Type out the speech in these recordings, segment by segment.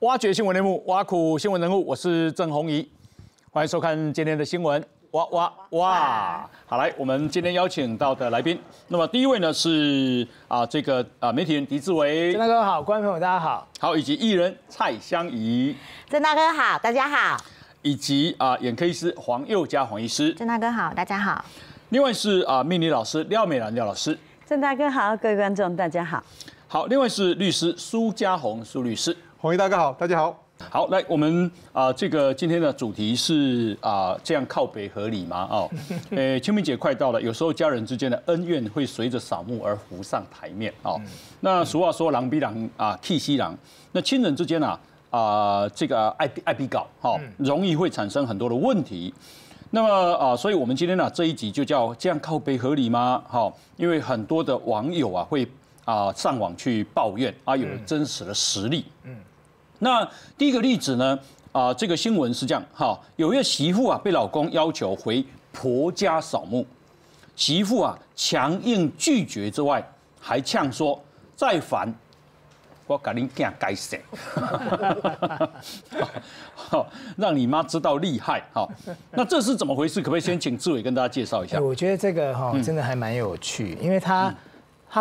挖掘新闻内幕，挖苦新闻人物，我是郑鸿仪，欢迎收看今天的新闻。 哇哇哇！好，来，我们今天邀请到的来宾，那么第一位呢是媒体人狄志为，郑大哥好，观众朋友大家好，好，以及艺人蔡湘宜，郑大哥好，大家好，以及眼科医师黄宥嘉黄医师，郑大哥好，大家好，另外是命理老师廖美兰廖老师，郑大哥好，各位观众大家好，好，另外是律师苏嘉宏苏律师，鸿仪大哥好，大家好。 好，来，我们今天的主题是这样靠北合理吗？哦，清明节快到了，有时候家人之间的恩怨会随着扫墓而浮上台面。哦，那俗话说“狼比狼啊，气死狼”。那亲人之间爱比搞，哈，容易会产生很多的问题。那么所以我们今天这一集就叫“这样靠北合理吗？”哈，因为很多的网友会上网去抱怨有真实的实例。嗯。 那第一个例子呢？这个新闻是这样哈，有一个媳妇被老公要求回婆家扫墓，媳妇强硬拒绝之外，还呛说：“再烦，我给你囝改姓，让你妈知道厉害。”哈，那这是怎么回事？可不可以先请志伟跟大家介绍一下？我觉得这个真的还蛮有趣，因为它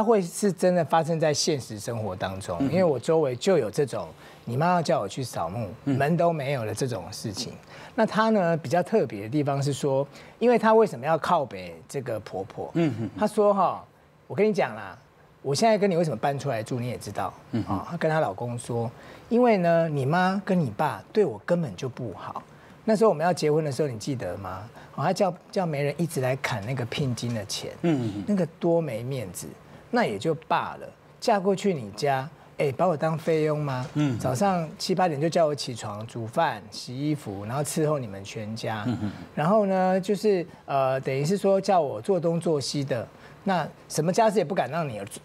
会是真的发生在现实生活当中，因为我周围就有这种。 你妈要叫我去扫墓，门都没有了这种事情。那她呢比较特别的地方是说，因为她为什么要靠北这个婆婆？她说哈，我跟你讲啦，我现在跟你为什么搬出来住你也知道。她跟她老公说，因为呢你妈跟你爸对我根本就不好。那时候我们要结婚的时候，你记得吗？她叫媒人一直来砍那个聘金的钱，那个多没面子。那也就罢了，嫁过去你家。 哎，把我当菲佣吗？早上7、8点就叫我起床煮饭、洗衣服，然后伺候你们全家。然后呢，就是等于是说叫我做东做西的，那什么家事也不敢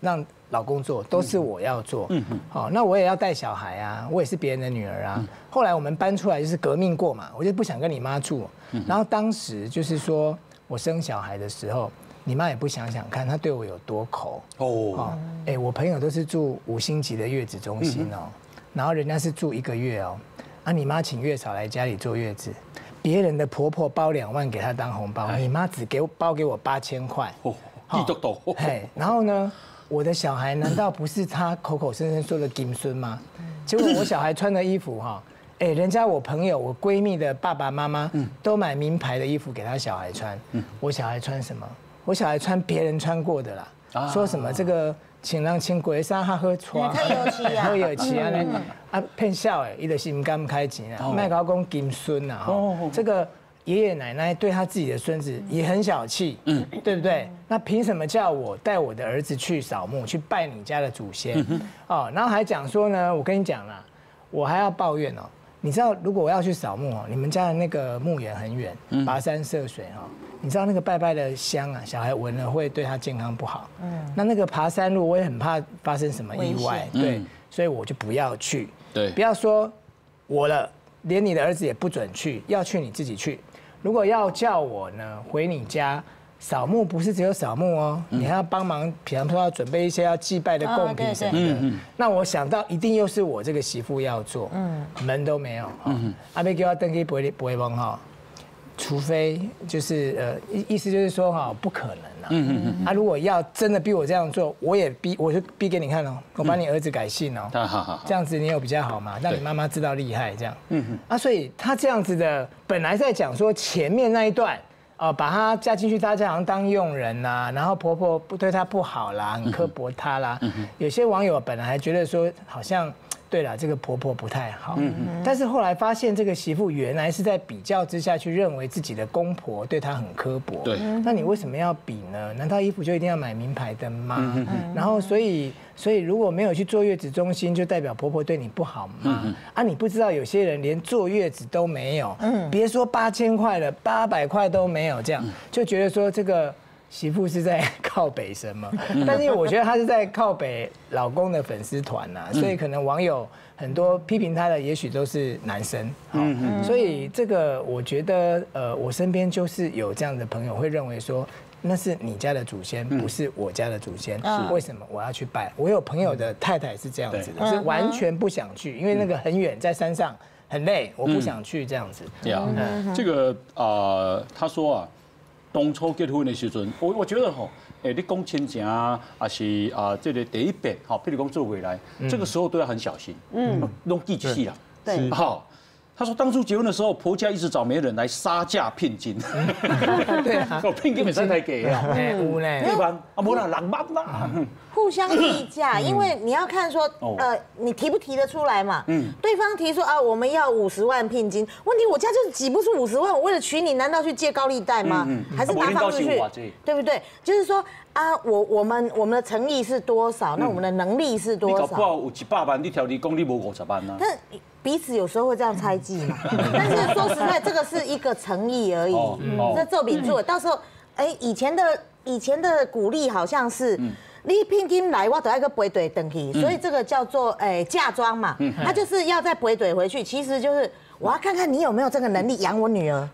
让老公做，都是我要做。好，那我也要带小孩啊，我也是别人的女儿啊。后来我们搬出来就是革命过嘛，我就不想跟你妈住。然后当时就是说我生小孩的时候。 你妈也不想想看，她对我有多抠哦！哎，我朋友都是住5星级的月子中心哦，然后人家是住1个月哦。啊，你妈请月嫂来家里坐月子，别人的婆婆包2万给她当红包，你妈只包给我8000块。哦，地多多。嘿，然后呢，我的小孩难道不是她口口声声说的金孙吗？结果我小孩穿的衣服哈。 哎，人家我朋友、我闺蜜的爸爸妈妈都买名牌的衣服给他小孩穿，我小孩穿什么？我小孩穿别人穿过的啦，说什么这个请人请鬼杀他喝茶，喝油漆啊，骗笑哎，伊的心肝开钱啊，卖高公金孙呐，这个爷爷奶奶对他自己的孙子也很小气，对不对？那凭什么叫我带我的儿子去扫墓去拜你家的祖先？哦，然后还讲说呢，我跟你讲啦，我还要抱怨哦。 你知道，如果我要去扫墓哦，你们家的那个墓园很远，跋山涉水哈。你知道那个拜拜的香啊，小孩闻了会对他健康不好。那个爬山路我也很怕发生什么意外，对，所以我就不要去。对，不要说我了，连你的儿子也不准去，要去你自己去。如果要叫我呢回你家扫墓，不是只有扫墓哦，你还要帮忙，比方说要准备一些要祭拜的贡品什么的。那我想到一定又是我这个媳妇要做，门都没有。阿妹给我登记不会帮哈，除非就是意思就是说哈，不可能啊。如果要真的逼我这样做，我就逼给你看哦，我把你儿子改姓哦。这样子你有比较好嘛？让你妈妈知道厉害这样。所以他这样子的，本来在讲说前面那一段。 哦，把她嫁进去，大家好像当佣人呐，然后婆婆不对她不好啦，很刻薄她啦。有些网友本来还觉得说，好像对啦，这个婆婆不太好。但是后来发现，这个媳妇原来是在比较之下去认为自己的公婆对她很刻薄。对，那你为什么要比呢？难道衣服就一定要买名牌的吗？然后所以如果没有去坐月子中心，就代表婆婆对你不好嘛？啊，你不知道有些人连坐月子都没有，别说8000块了，800块都没有，这样就觉得说这个媳妇是在靠北什么？但是我觉得她是在靠北老公的粉丝团呐，所以可能网友很多批评她的，也许都是男生。所以这个我觉得，我身边就是有这样的朋友会认为说，那是你家的祖先，不是我家的祖先。为什么我要去拜？我有朋友的太太是这样子的，是完全不想去，因为那个很远，在山上很累，我不想去这样子。对啊，这个他说啊。 当初结婚的时阵，我觉得吼，你讲亲情啊，还是啊，这个第一遍，好，譬如讲做回来，这个时候都要很小心，弄记起啦，对，好。他说当初结婚的时候，婆家一直找媒人来杀价聘金，对啊，聘金本身才给啊，有呢，一般啊，无啦，6万啦，互相议价，因为你要看说，你提不提得出来嘛，对方提出啊，我们要50万聘金，问题我家就是挤不出50万，我为了娶你，难道去借高利贷吗？还是拿房子去，对不对？就是说啊，我们的诚意是多少？那我们的能力是多少？你搞不好有100万，你条理讲你无50万啊。 彼此有时候会这样猜忌嘛，但是说实在，这个是一个诚意而已。这做饼做，到时候，以前的鼓励好像是，你聘金来，我都要个背对回去，所以这个叫做嫁妆嘛，他就是要再背对回去，其实就是。 我要看看你有没有这个能力养我女儿，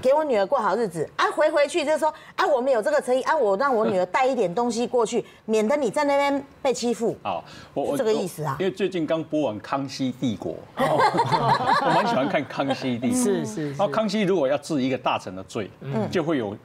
给我女儿过好日子啊！回去就是说啊，我们有这个诚意啊，我让我女儿带一点东西过去，免得你在那边被欺负。好，我这个意思啊。因为最近刚播完《康熙帝国》，我蛮喜欢看《康熙帝国》。是。然后康熙如果要治一个大臣的罪，就会有。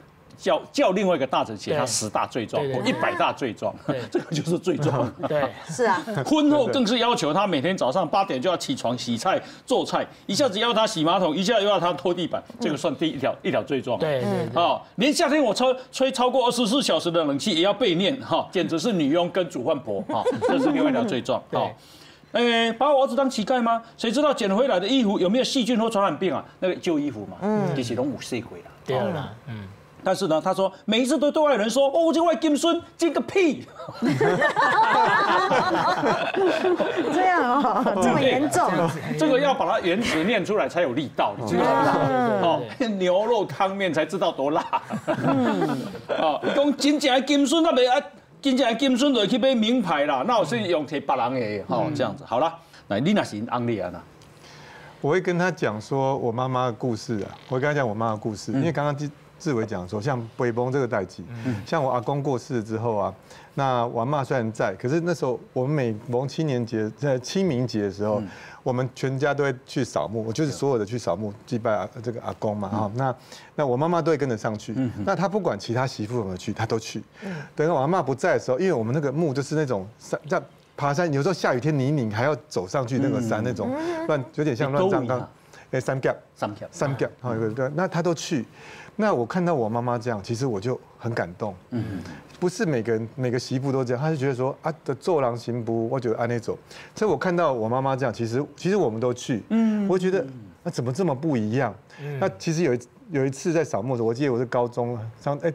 叫另外一个大臣写他10大罪状或100大罪状，这个就是罪状。对，是啊。婚后更是要求他每天早上8点就要起床洗菜做菜，一下子要他洗马桶，一下又要他拖地板，这个算第一条罪状。对，啊，连夏天我吹超过24小时的冷气也要被念哈，简直是女佣跟煮饭婆哈，这是另外一条罪状。对。 把我儿子当乞丐吗？谁知道捡回来的衣服有没有细菌或传染病啊？那个旧衣服嘛，其实都5岁回了。对啦，但是呢，他说每一次都对外人说，哦，这外金孙金个屁，这样哦，这么严重，这个要把它原词念出来才有力道，你知道吗？哦，牛肉汤面才知道多辣。哦，你讲真正的金孙，那袂啊。 真正的金孙就去买名牌啦，那我是用摕别人的吼，这样子好啦。那你那是安利啊？那我会跟他讲说我妈妈的故事啊，我会跟他讲我妈的故事，因为刚刚志伟讲说，像北崩这个代际，像我阿公过世之后啊，那我阿嬤虽然在，可是那时候我们每逢清明节的时候，我们全家都会去扫墓，我就是所有的去扫墓祭拜这个阿公嘛哈。那我妈妈都会跟着上去，那她不管其他媳妇有没有去，她都去。等到我阿嬤不在的时候，因为我们那个墓就是那种像爬山，有时候下雨天泥泞还要走上去那个山那种乱，有点像乱葬岗，三角，好有个，那她都去。 那我看到我妈妈这样，其实我就很感动。不是每个媳妇都这样，她就觉得说啊，的做郎行不，我觉得按那走。所以我看到我妈妈这样，其实我们都去，我觉得那怎么这么不一样？那其实有一次在扫墓的时候，我记得我是高中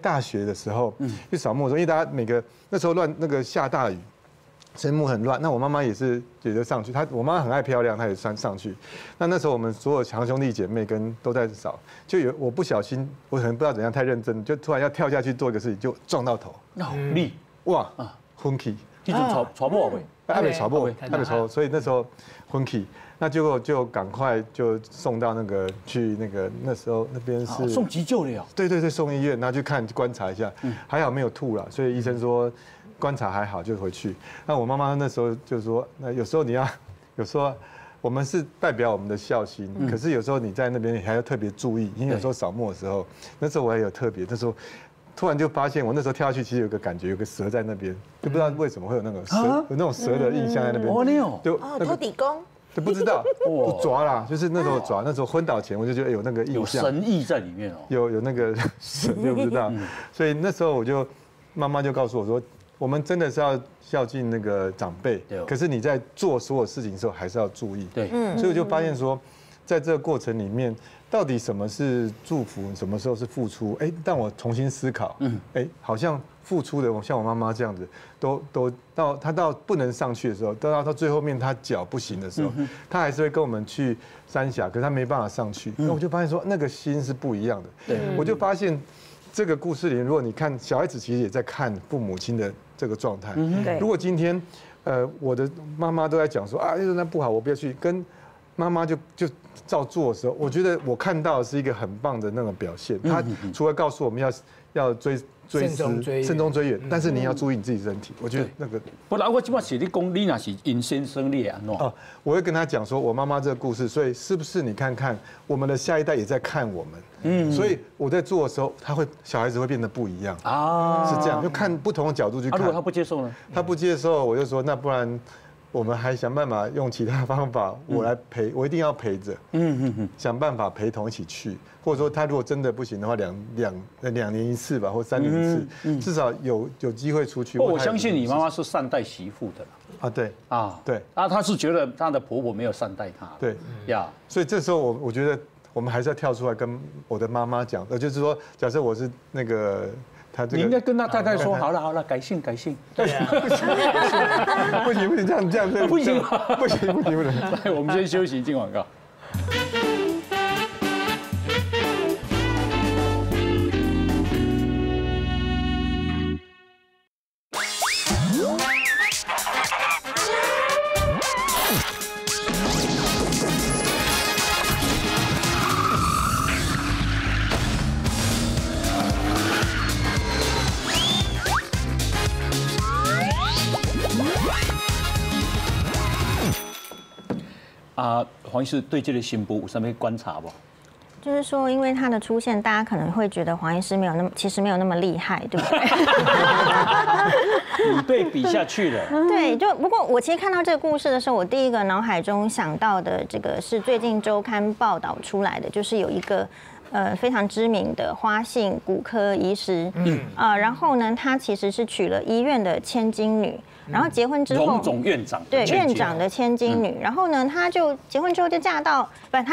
大学的时候去扫墓的时候，因为大家每个那时候下大雨。 坟墓很乱，那我妈妈也就上去，我妈很爱漂亮，她也上去。那时候我们所有堂兄弟姐妹都在扫，就有我不小心，我可能不知道怎样太认真，就突然要跳下去做一个事情，就撞到头。力哇昏去，一种传播呗，阿北传播，所以那时候昏去，那结果就赶快就送到那时候那边是送急救了呀。对，送医院，拿去看观察一下，还好没有吐了，所以医生说。 观察还好就回去。那我妈妈那时候就说，那有时候你要，有时候我们是代表我们的孝心，可是有时候你在那边你还要特别注意，因为有时候扫墓的时候，那时候我还有特别，那时候突然就发现我那时候跳下去，其实有个感觉，有个蛇在那边，就不知道为什么会有那个蛇，有那种蛇的印象在那边。哦，你有？就托底公。 不知道，我抓啦，就是那时候抓，那时候昏倒前我就觉得有那个印象，有神意在里面哦。有那个神，就不知道，所以那时候妈妈就告诉我说。 我们真的是要孝敬那个长辈，可是你在做所有事情的时候还是要注意。对，所以我就发现说，在这个过程里面，到底什么是祝福，什么时候是付出？让我重新思考。好像付出的，像我妈妈这样子，都她到不能上去的时候，到最后面她脚不行的时候，她还是会跟我们去三峡，可是她没办法上去。那我就发现说，那个心是不一样的。对，我就发现。这个故事里，如果你看小孩子，其实也在看父母亲的这个状态。如果今天，我的妈妈都在讲说啊，那不好，我不要去跟妈妈就照做的时候，我觉得我看到的是一个很棒的那种表现。他除了告诉我们要慎重追远，但是你要注意你自己身体。我觉得那个不然我起码写的功力那是因先生力啊。哦，我会跟他讲说，我妈妈这个故事，所以是不是你看看我们的下一代也在看我们？嗯，所以我在做的时候，小孩子会变得不一样啊，是这样，就看不同的角度去看。如果他不接受呢？他不接受，我就说那不然。我们还想办法用其他方法，我来陪，我一定要陪着，想办法陪同一起去，或者说他如果真的不行的话，2年一次吧，或3年一次，至少有机会出去。我相信你妈妈是善待媳妇的啦。啊，对啊，对啊，她是觉得她的婆婆没有善待她。对呀，所以这时候我觉得我们还是要跳出来跟我的妈妈讲，就是说，假设我是那个。你应该跟他太太说，好了好了，改姓。对呀，不行，这样不行。来，我们先休息，进广告。黄医师对这个新妇有什么观察不？就是说，因为他的出现，大家可能会觉得黄医师其实没有那么厉害，对不对？你对比下去了。对，就不过我其实看到这个故事的时候，我第一个脑海中想到的这个是最近周刊报道出来的，就是有一个。非常知名的花姓骨科医师，然后呢，他其实是娶了医院的千金女，然后结婚之后，荣总院长对院长的千金女，然后呢，他就结婚之后就他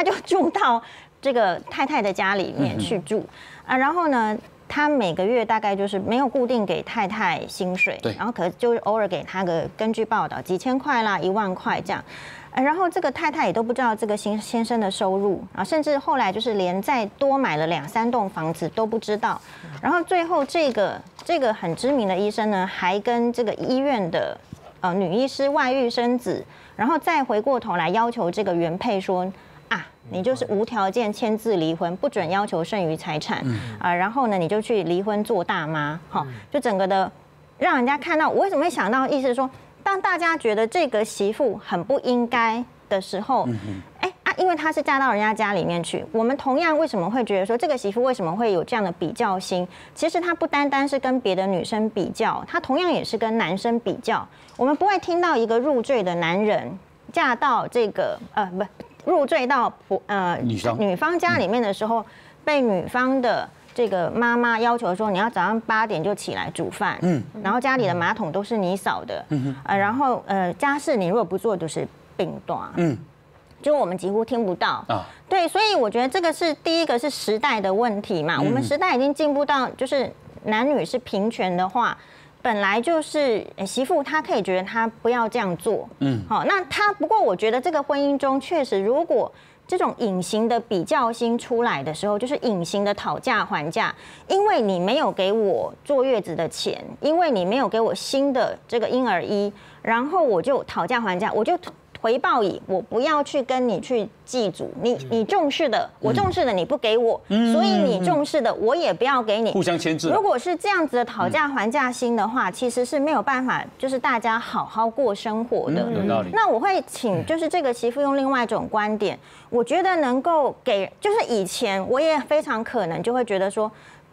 就住到这个太太的家里面去住啊，然后呢，他每个月大概就是没有固定给太太薪水，然后可就是偶尔给他个根据报道几千块啦、1万块这样。然后这个太太也都不知道这个先生的收入，啊，甚至后来就是连再多买了2、3栋房子都不知道。然后最后这个很知名的医生呢，还跟这个医院的女医师外遇生子，然后再回过头来要求这个原配说啊，你就是无条件签字离婚，不准要求剩余财产啊，然后呢你就去离婚做大妈，好，就整个的让人家看到我为什么会想到意思说。当大家觉得这个媳妇很不应该的时候，因为她是嫁到人家家里面去，我们同样为什么会觉得说这个媳妇为什么会有这样的比较心？其实她不单单是跟别的女生比较，她同样也是跟男生比较。我们不会听到一个入赘的男人嫁到这个入赘到女方家里面的时候，被女方的。这个妈妈要求说，你要早上8点就起来煮饭，然后家里的马桶都是你扫的，然后家事你如果不做就是病断，就我们几乎听不到啊。对，所以我觉得这个是第一个是时代的问题嘛，我们时代已经进步到就是男女是平权的话。本来就是媳妇，她可以觉得她不要这样做，好，那她不过我觉得这个婚姻中确实，如果这种隐形的比较心出来的时候，就是隐形的讨价还价，因为你没有给我坐月子的钱，因为你没有给我新的这个婴儿衣，然后我就讨价还价，我就回报以我不要去跟你去祭祖，你重视的我重视的你不给我，所以你重视的我也不要给你，互相牵制。如果是这样子的讨价还价心的话，其实是没有办法，就是大家好好过生活的。有道理。那我会请就是这个媳妇用另外一种观点，我觉得能够给，就是以前我也非常可能就会觉得说。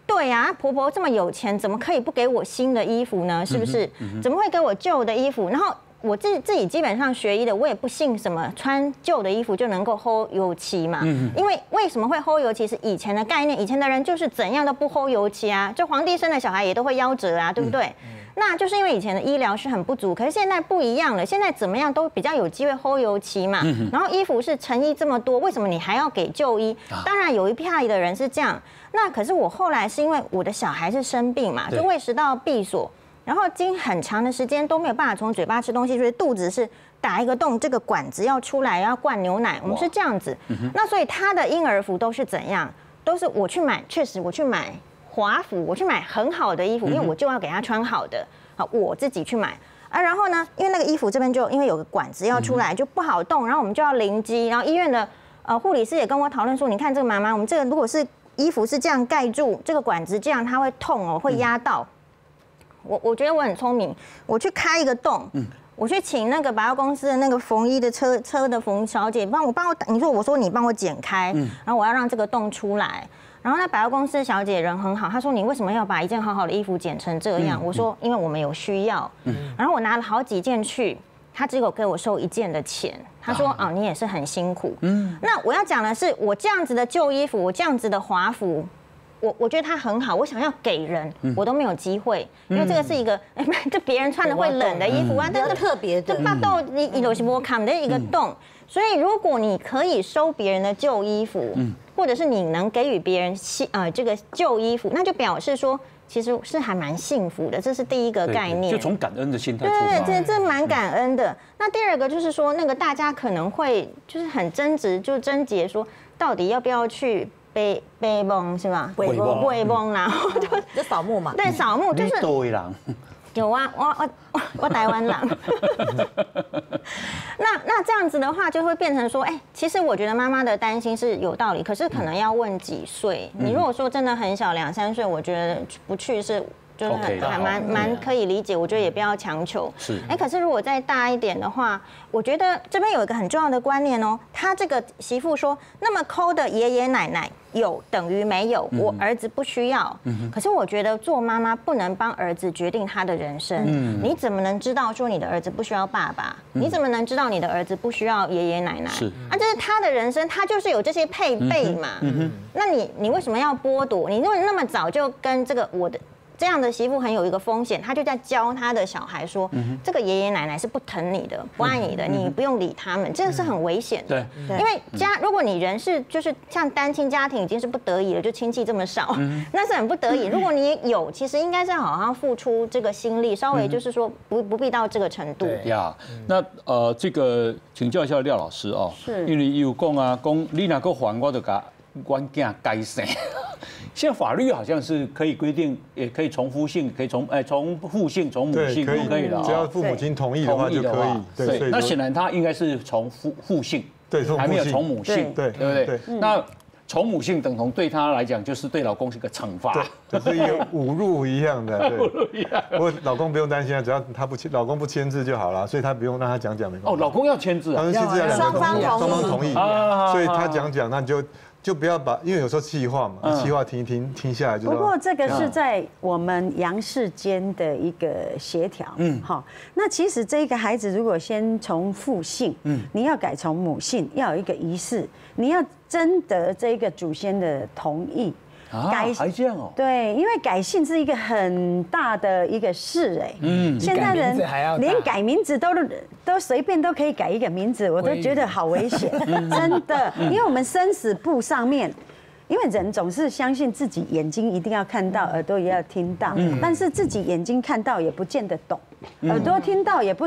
对呀，婆婆这么有钱，怎么可以不给我新的衣服呢？是不是？怎么会给我旧的衣服？然后我自己基本上学医的，我也不信什么穿旧的衣服就能够齁油漆嘛。因为为什么会齁油漆是以前的概念，以前的人就是怎样都不齁油漆啊，就皇帝生的小孩也都会夭折啊，对不对？那就是因为以前的医疗是很不足，可是现在不一样了，现在怎么样都比较有机会齁油漆嘛。然后衣服是成衣这么多，为什么你还要给旧衣？当然有一批的人是这样。那可是我后来是因为我的小孩是生病嘛，就胃食道闭锁，然后经很长的时间都没有办法从嘴巴吃东西，所以肚子是打一个洞，这个管子要出来要灌牛奶，我们是这样子。那所以他的婴儿服都是怎样？都是我去买，确实我去买。华服，我去买很好的衣服，因为我就要给他穿好的，好我自己去买啊。然后呢，因为那个衣服这边就因为有个管子要出来就不好动，然后我们就要淋机。然后医院的护理师也跟我讨论说，你看这个妈妈，我们这个如果是衣服是这样盖住，这个管子这样它会痛哦，会压到。我觉得我很聪明，我去开一个洞。我去请那个百货公司的那个缝衣的车的缝小姐帮我，你帮我剪开，然后我要让这个洞出来。然后那百货公司的小姐人很好，她说你为什么要把一件好好的衣服剪成这样？我说因为我们有需要。然后我拿了好几件去，她只有给我收一件的钱。她说哦，你也是很辛苦。那我要讲的是，我这样子的旧衣服，我这样子的华服。我觉得它很好，我想要给人，我都没有机会，因为这个是一个，就别人穿的会冷的衣服啊，但是特别的，巴豆你有些我看的一个洞，所以如果你可以收别人的旧衣服，或者是你能给予别人这个旧衣服，那就表示说其实是还蛮幸福的，这是第一个概念，就从感恩的心态出发，对，这蛮感恩的。那第二个就是说，那个大家可能会就是很争执，就争结说到底要不要去。背崩是吧？背崩啦，就扫墓嘛。对，扫墓就是。多位郎。有啊，我台湾郎。那这样子的话，就会变成说，哎，其实我觉得妈妈的担心是有道理，可是可能要问几岁。你如果说真的很小，2、3岁，我觉得不去是就是还蛮可以理解。我觉得也不要强求。是。哎，可是如果再大一点的话，我觉得这边有一个很重要的观念哦。他这个媳妇说，那么抠的爷爷奶奶。有等于没有，我儿子不需要。可是我觉得做妈妈不能帮儿子决定他的人生。你怎么能知道说你的儿子不需要爸爸？你怎么能知道你的儿子不需要爷爷奶奶？是啊，这是他的人生，他就是有这些配备嘛。那你为什么要剥夺？你因为那么早就跟这个我的这样的媳妇很有一个风险，他就在教他的小孩说，这个爷爷奶奶是不疼你的，不爱你的，你不用理他们，这个是很危险的。对，因为如果你人是就是像单亲家庭已经是不得已了，就亲戚这么少，那是很不得已。如果你有，其实应该是好好付出这个心力，稍微就是说不必到这个程度。呀，那这个请教一下廖老师哦，因为有讲啊，讲你哪个还我就甲阮囝改姓。现在法律好像是可以规定，也可以从夫姓，可以从父姓、从母姓都可以了。只要父母亲同意的话就可以。对，那显然他应该是从父姓，对，还没有从母姓，对，对不对？那从母姓等同对他来讲就是对老公是个惩罚，就是一个侮辱一样的。侮辱一样。不过老公不用担心啊，只要他不老公不签字就好了，所以他不用让他讲没关系。哦，老公要签字啊，双方同意，所以他讲那就。就不要把，因为有时候气话嘛，气话听下来就。不过这个是在我们杨氏间的一个协调，好。那其实这个孩子如果先从父姓，你要改从母姓，要有一个仪式，你要征得这个祖先的同意。改还这样哦？对，因为改姓是一个很大的一个事哎。现在人连改名字都随便都可以改一个名字，我都觉得好危险，真的。因为我们生死簿上面，因为人总是相信自己眼睛一定要看到，耳朵也要听到，但是自己眼睛看到也不见得懂，耳朵听到也不。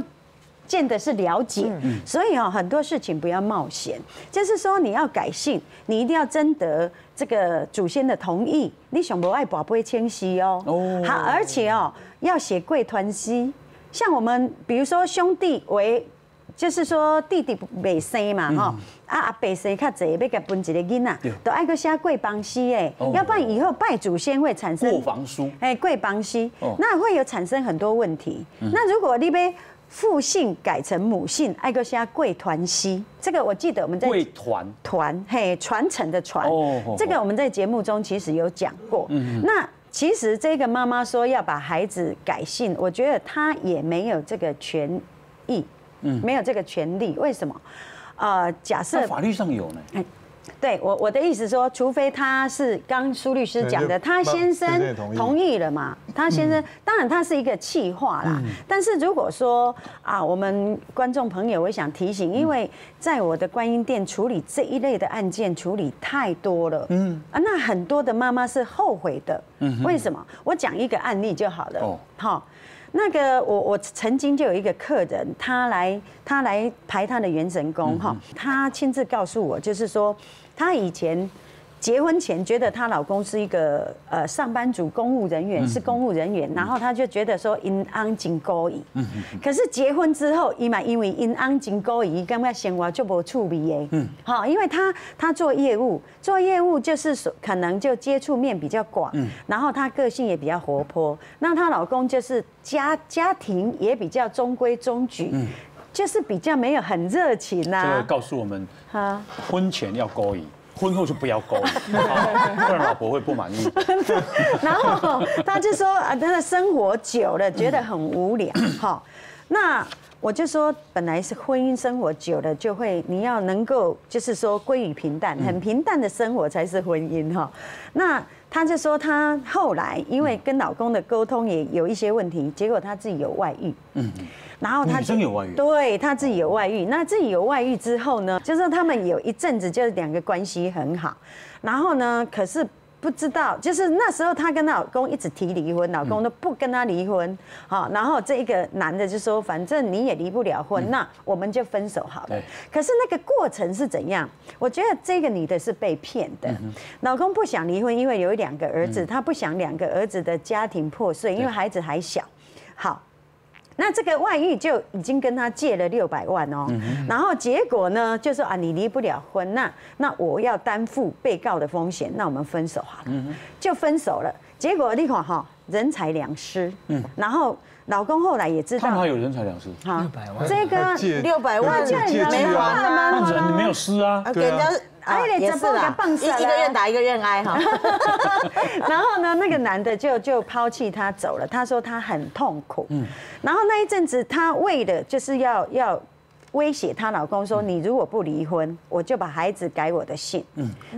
见得是了解，所以很多事情不要冒险。就是说，你要改姓，你一定要征得这个祖先的同意。你想不爱宝不会迁徙哦。好，而且要写贵团西。像我们比如说兄弟为，就是说弟弟未生嘛哈，阿伯生较侪，要甲分一个囡仔，都爱去写贵帮西哎，要不然以后拜祖先会产生过房书，哎，贵帮西，那会有产生很多问题。那如果你被父姓改成母姓，爱个虾贵团西，这个我记得我们在贵团嘿传承的传，这个我们在节目中其实有讲过。那其实这个妈妈说要把孩子改姓，我觉得她也没有这个权益，没有这个权利。为什么？假设法律上有呢？对我的意思说，除非他是刚苏律师讲的，他先生同意了嘛？他先生当然他是一个企划啦，但是如果说我们观众朋友，我想提醒，因为在我的观音殿处理这一类的案件处理太多了，那很多的妈妈是后悔的，为什么？我讲一个案例就好了，好。那个我曾经就有一个客人，他来排他的元神宫哈，他亲自告诉我，就是说他以前结婚前觉得她老公是一个上班族公务人员，是公务人员，然后她就觉得说因安真故意。可是结婚之后，伊嘛因为因安真故意，感觉生活就无趣味的。好，因为她做业务，做业务就是可能就接触面比较广，然后她个性也比较活泼。那她老公就是家庭也比较中规中矩。就是比较没有很热情呐、啊。这个告诉我们，婚前要勾引，婚后就不要勾引，不然老婆会不满意。然后他就说啊，他的生活久了觉得很无聊。好，那我就说，本来是婚姻生活久了就会，你要能够就是说归于平淡，很平淡的生活才是婚姻哈。那他就说他后来因为跟老公的沟通也有一些问题，结果他自己有外遇。然后他真有外遇，对他自己有外遇。那自己有外遇之后呢，就是他们有一阵子就是两个关系很好，然后呢，可是不知道，就是那时候她跟老公一直提离婚，老公都不跟她离婚。好，然后这一个男的就说，反正你也离不了婚，那我们就分手好了。可是那个过程是怎样？我觉得这个女的是被骗的，老公不想离婚，因为有两个儿子，他不想两个儿子的家庭破碎，因为孩子还小。好。那这个外遇就已经跟他借了600万哦，然后结果呢，就说啊，你离不了婚，那我要担负被告的风险，那我们分手好了，就分手了。结果你看哈，人财两失，然后老公后来也知道，他还有人财两失，600万，这个600万就没办吗？人没有失啊，对啊。哎，也是啦，一个愿打一个愿挨哈。然后呢，那个男的就抛弃她走了。他说他很痛苦。然后那一阵子，她为了就是要威胁她老公说，你如果不离婚，我就把孩子改我的姓。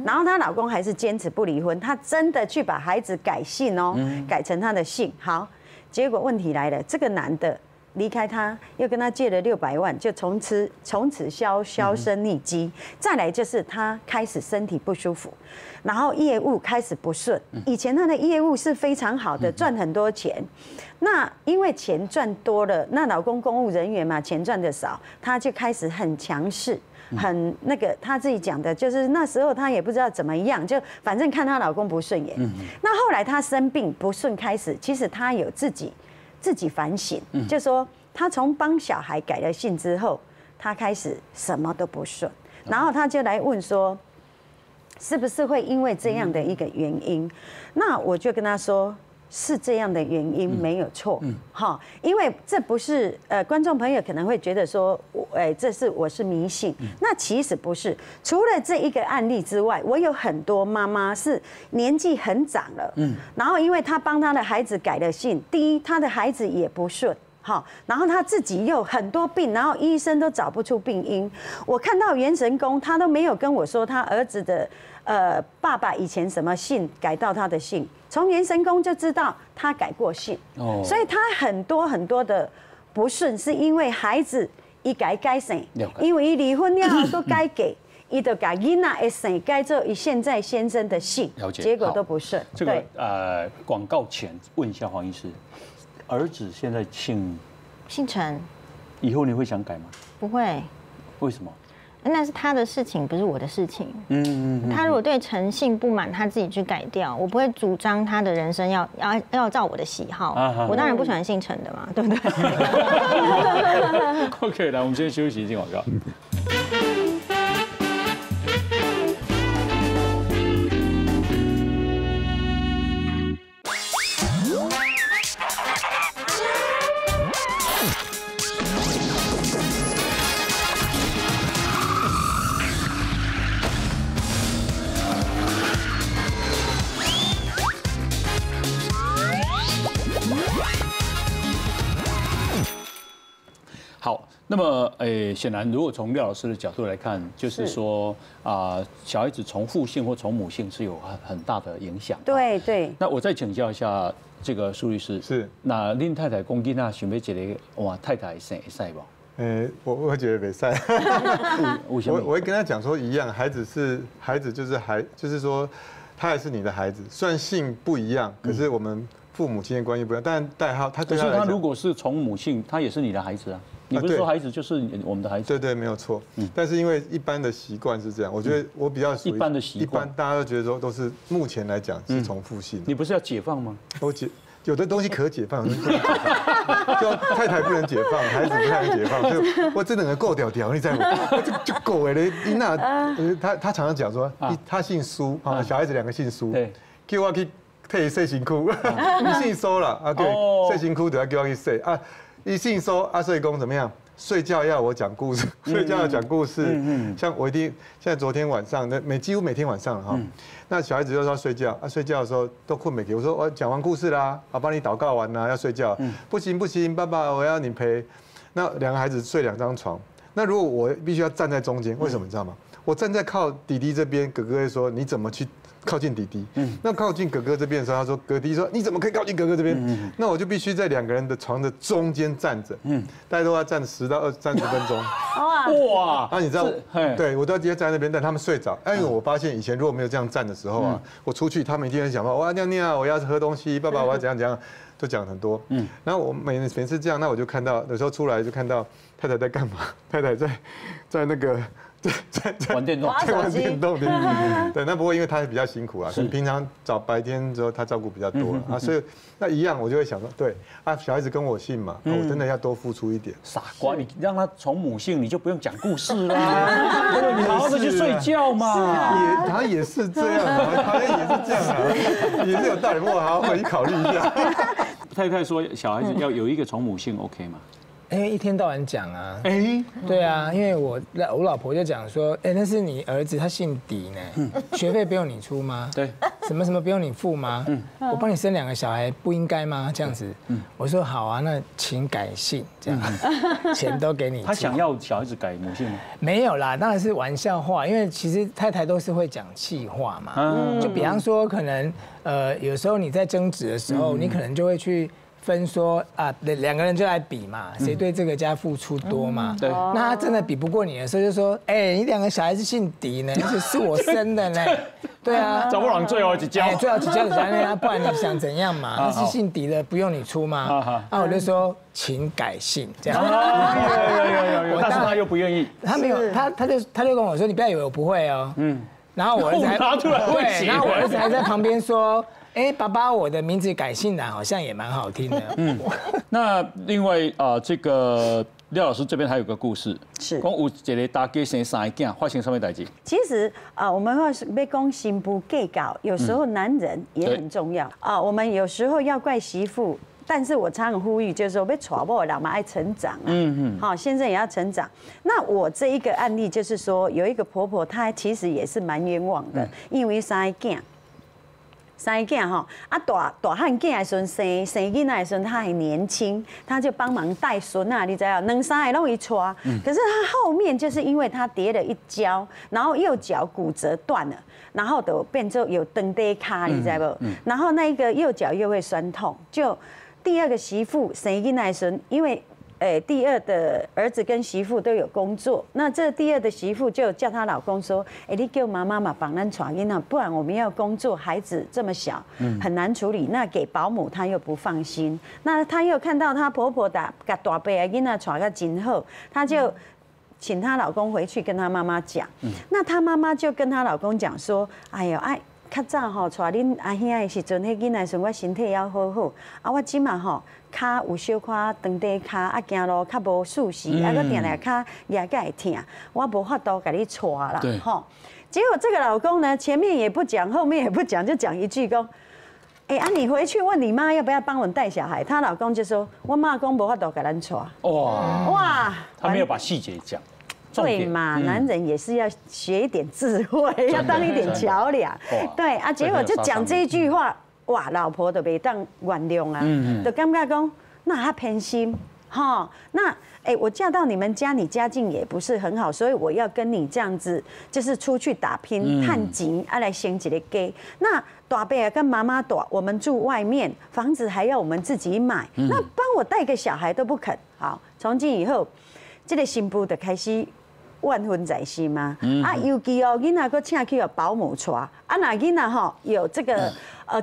然后她老公还是坚持不离婚，她真的去把孩子改姓哦，改成她的姓。好，结果问题来了，这个男的离开他，又跟他借了600万，就从此销声匿迹。再来就是他开始身体不舒服，然后业务开始不顺。以前他的业务是非常好的，赚很多钱。那因为钱赚多了，那老公公务人员嘛，钱赚的少，他就开始很强势。很那个，她自己讲的，就是那时候她也不知道怎么样，就反正看她老公不顺眼。那后来她生病不顺开始，其实她有自己反省，就说她从帮小孩改了姓之后，她开始什么都不顺，然后她就来问说，是不是会因为这样的一个原因？那我就跟她说。是这样的原因没有错，哈，因为这不是观众朋友可能会觉得说，哎，我是迷信，那其实不是。除了这一个案例之外，我有很多妈妈是年纪很长了，然后因为她帮她的孩子改了姓，第一，她的孩子也不顺。好，然后他自己又很多病，然后医生都找不出病因。我看到元神宫，他都没有跟我说他儿子的爸爸以前什么姓改到他的姓，从元神宫就知道他改过姓。哦，所以他很多很多的不顺，是因为孩子一改姓，因为一离婚了都改给。伊就改囡仔的姓改做伊现在先生的姓，结果都不顺。这个广告前问一下黄医师。儿子现在姓陈，以后你会想改吗？不会。为什么？那是他的事情，不是我的事情。他如果对陈姓不满，他自己去改掉。我不会主张他的人生要照我的喜好。我当然不喜欢姓陈的嘛，对不对？OK， 来，我们先休息一下广告。那么，显然，如果从廖老师的角度来看，就是说啊，小孩子从父姓或从母姓是有很大的影响。对对。那我再请教一下这个苏律师，是那林太太公囡啊，想要一个哇太太生会赛不？我觉得没赛。我会跟他讲说一样，孩子就是就是说他还是你的孩子，虽然姓不一样，可是我们父母亲的关系不一样，但代号他对他。可是他如果是从母姓，他也是你的孩子啊。你不是说孩子就是我们的孩子？对对，没有错。但是因为一般的习惯是这样，我觉得我比较一般的习惯，一般大家都觉得说都是目前来讲是重复性。你不是要解放吗？有的东西可解放，有的不能解放。就太太不能解放，孩子不太能解放，所以我这两个够屌屌，你在我就够哎嘞。那他常常讲说，他姓苏啊，小孩子两个姓苏，叫我去替洗身躯，你姓苏了啊？对，洗身躯就要叫我去洗啊。 一信说阿睡公怎么样？睡觉要我讲故事，睡觉要讲故事。像我一定现在昨天晚上，几乎每天晚上哈，那小孩子就说睡觉啊，睡觉的时候都困没给我说我讲完故事啦，啊帮你祷告完啦，要睡觉。不行不行，爸爸我要你陪。那两个孩子睡两张床，那如果我必须要站在中间，为什么你知道吗？我站在靠弟弟这边，哥哥会说你怎么去？ 靠近弟弟，那靠近哥哥这边的时候，他说：“哥弟说你怎么可以靠近哥哥这边？”那我就必须在两个人的床的中间站着，大家都要站10到30分钟。哇！那你知道，对我都要直接站在那边，但他们睡着。因为我发现以前如果没有这样站的时候啊，我出去他们一定很想我要尿尿，我要喝东西，爸爸我要怎样怎样，都讲很多。然后我每次这样，那我就看到有时候出来就看到太太在干嘛？太太在那个。 玩电动，在玩电动。对，那不过因为他比较辛苦啊，所以平常早白天之后他照顾比较多啊，所以那一样我就会想说，对啊，小孩子跟我姓嘛，我真的要多付出一点。傻瓜，你让他从母姓，你就不用讲故事啦，你好好的去睡觉嘛。他也是这样，他也是这样，也是有道理。我好好回去考虑一下。太太说，小孩子要有一个从母姓 ，OK 吗？ 因为一天到晚讲啊，对啊，因为我老婆就讲说，但是你儿子他姓狄呢，学费不用你出吗？对，什么什么不用你付吗？我帮你生两个小孩不应该吗？这样子，我说好啊，那请改姓这样，钱都给你。他想要小孩子改母姓吗？没有啦，当然是玩笑话，因为其实太太都是会讲气话嘛，就比方说可能有时候你在争执的时候，你可能就会去。 分说啊，两个人就来比嘛，谁对这个家付出多嘛？对，那他真的比不过你的时候，就说：“哎，你两个小孩子姓狄呢，而且是我生的呢。”对啊，找不到最后1家，最后1家子啊，不然你想怎样嘛？他是姓狄的，不用你出吗？啊，我就说请改姓这样。有，但是他又不愿意，他没有，他就跟我说：“你不要以为我不会哦。”嗯，然后我儿子还对，然后我儿子还在旁边说。 哎，爸爸，我的名字改姓了，好像也蛮好听的。嗯，那另外啊，这个廖老师这边还有个故事，是讲有一个大家生三个，发生什么代志？其实啊，我们要讲媳妇计较，有时候男人也很重要啊。我们有时候要怪媳妇，但是我常常呼吁，就是说被娶某人嘛爱成长啊，好，先生也要成长。那我这一个案例就是说，有一个婆婆，她其实也是蛮冤枉的，因为三个。 三个囝吼，啊大汉囝的时阵生囡仔的时阵，他还年轻，他就帮忙带孙啊，你知道，两三个拢伊带。可是他后面就是因为他跌了一跤，然后右脚骨折断了，然后就变成有蹬地卡，你知道不？然后那个右脚又会酸痛。就第二个媳妇生囡仔的时阵，因为。 第二的儿子跟媳妇都有工作，那这第二的媳妇就叫她老公说：“你给我妈妈嘛，帮咱传囡仔，不然我们要工作，孩子这么小，很难处理。那给保姆她又不放心，那她又看到她婆婆把大伯的囡仔传个真好，她就请她老公回去跟她妈妈讲。那她妈妈就跟她老公讲说：‘哎呦，哎。’” 较早吼，带恁阿兄的时阵，迄囡仔时，我身体要好好。啊，我即嘛吼，脚有小可长短脚，啊，行路较无舒适，啊，我定定脚也个会痛，我无法度甲你带啦，吼。结果这个老公呢，前面也不讲，后面也不讲，就讲一句讲，啊，你回去问你妈要不要帮我带小孩。她老公就说，我妈讲无法度甲咱带。哇，他没有把细节讲。 对嘛，男人也是要学一点智慧，要当一点桥梁。对啊，结果就讲这一句话，哇，老婆都袂当原谅啊，就感觉讲，那他偏心，哈，那我嫁到你们家，你家境也不是很好，所以我要跟你这样子，就是出去打拼、探井，啊来生一个家。那大伯啊跟妈妈住，我们住外面，房子还要我们自己买，那帮我带个小孩都不肯。好，从今以后，这个媳妇就开始。 有万分在心嘛。啊，尤其哦，囡仔佫请去保姆带，啊，那囡仔吼有这个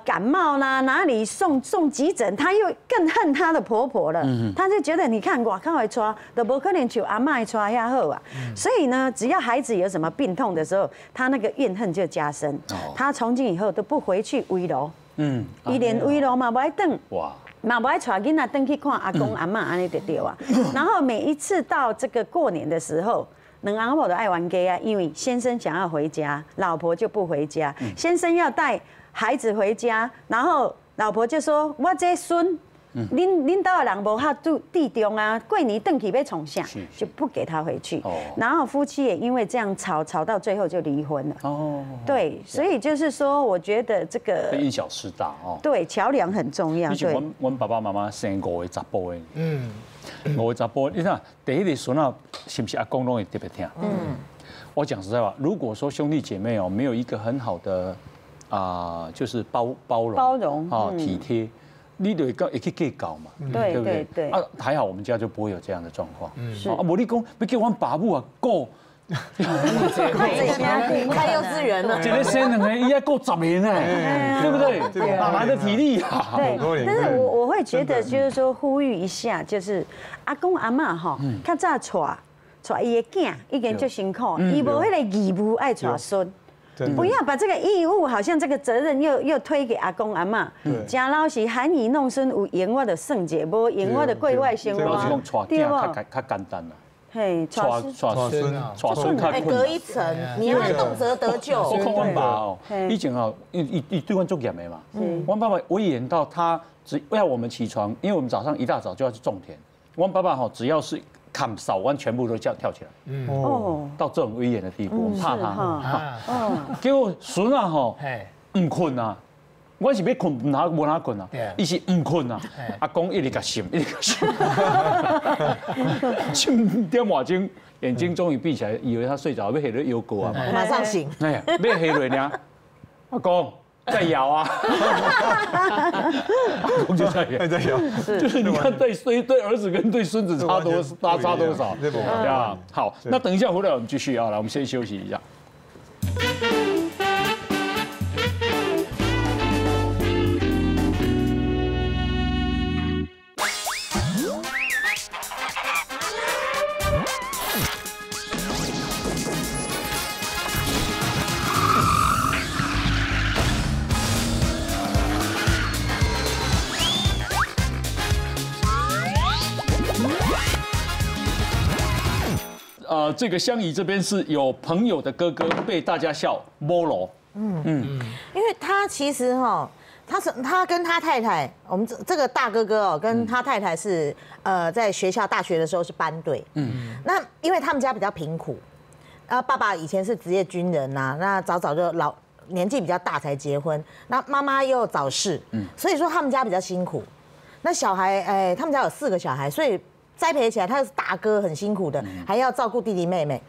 感冒啦，哪里送急诊，她又更恨她的婆婆了。她就觉得你看我靠会带，都不可能像阿嬷带遐好啊。所以呢，只要孩子有什么病痛的时候，她那个怨恨就加深。她从今以后都不回去围楼。嗯，伊连围楼嘛不爱等。哇。 嘛，我爱带囡仔登去看阿公阿嬷，安尼就对啊。然后每一次到这个过年的时候，两阿婆都爱玩家啊，因为先生想要回家，老婆就不回家。先生要带孩子回家，然后老婆就说：“我这孙，恁家的人无哈住地中啊，过年登去要从下，就不给他回去。”然后夫妻也因为这样吵到最后就离婚了。哦，对，所以就是说，我觉得这个因小失大哦。对，桥梁很重要。对。 阮爸爸妈妈生5个查甫的，5个查甫，你看第一个孙啊，是不是阿公拢会特别疼？我讲实在话，如果说兄弟姐妹哦，没有一个很好的就是包容啊体贴，你就会去计较嘛，对不对？啊，还好我们家就不会有这样的状况。啊，无你讲要叫阮爸母啊顾。 开幼稚园了，这个生两个应该够10年哎，对不对？爸爸的体力啊，对。但是我会觉得就是说呼吁一下，就是阿公阿嬷吼，较早带伊个囝已经足辛苦，伊无迄个义务爱带孙，不要把这个义务好像这个责任又推给阿公阿嬷。真老实，含饴弄孙有闲我就算者，无闲我就过外生活，对不？较简单啦。 嘿，耍孙，哎，隔一层，你要动辄得咎。我看我爸哦，以前哦，一对我做业的嘛，我爸爸威严到他只要我们起床，因为我们早上一大早就要去种田，我爸爸哈只要是砍扫完全部都叫跳起来，哦，到这种威严的地步，我怕他，结果孙啊哈，唔困啊。 我是要困，无哪困啊！伊是唔困啊！阿公一直甲想，一直甲想，5点外钟，眼睛终于闭起来，以为他睡着，要下落腰鼓啊！马上醒，哎，要下落呢？阿公在摇啊！阿公就在摇，就是你看对儿子跟对孙子差多少，对吧？好，那等一下回来我们继续啊，来，我们先休息一下。 这个湘宜这边是有朋友的哥哥被大家笑摸罗，因为他其实哈，他跟他太太，我们这个大哥哥哦，跟他太太是在学校大学的时候是班队，那因为他们家比较贫苦，然后爸爸以前是职业军人呐，那早就年纪比较大才结婚，那妈妈又早逝，所以说他们家比较辛苦，那小孩哎，他们家有4个小孩，所以。 栽培起来，他是大哥，很辛苦的，还要照顾弟弟妹妹。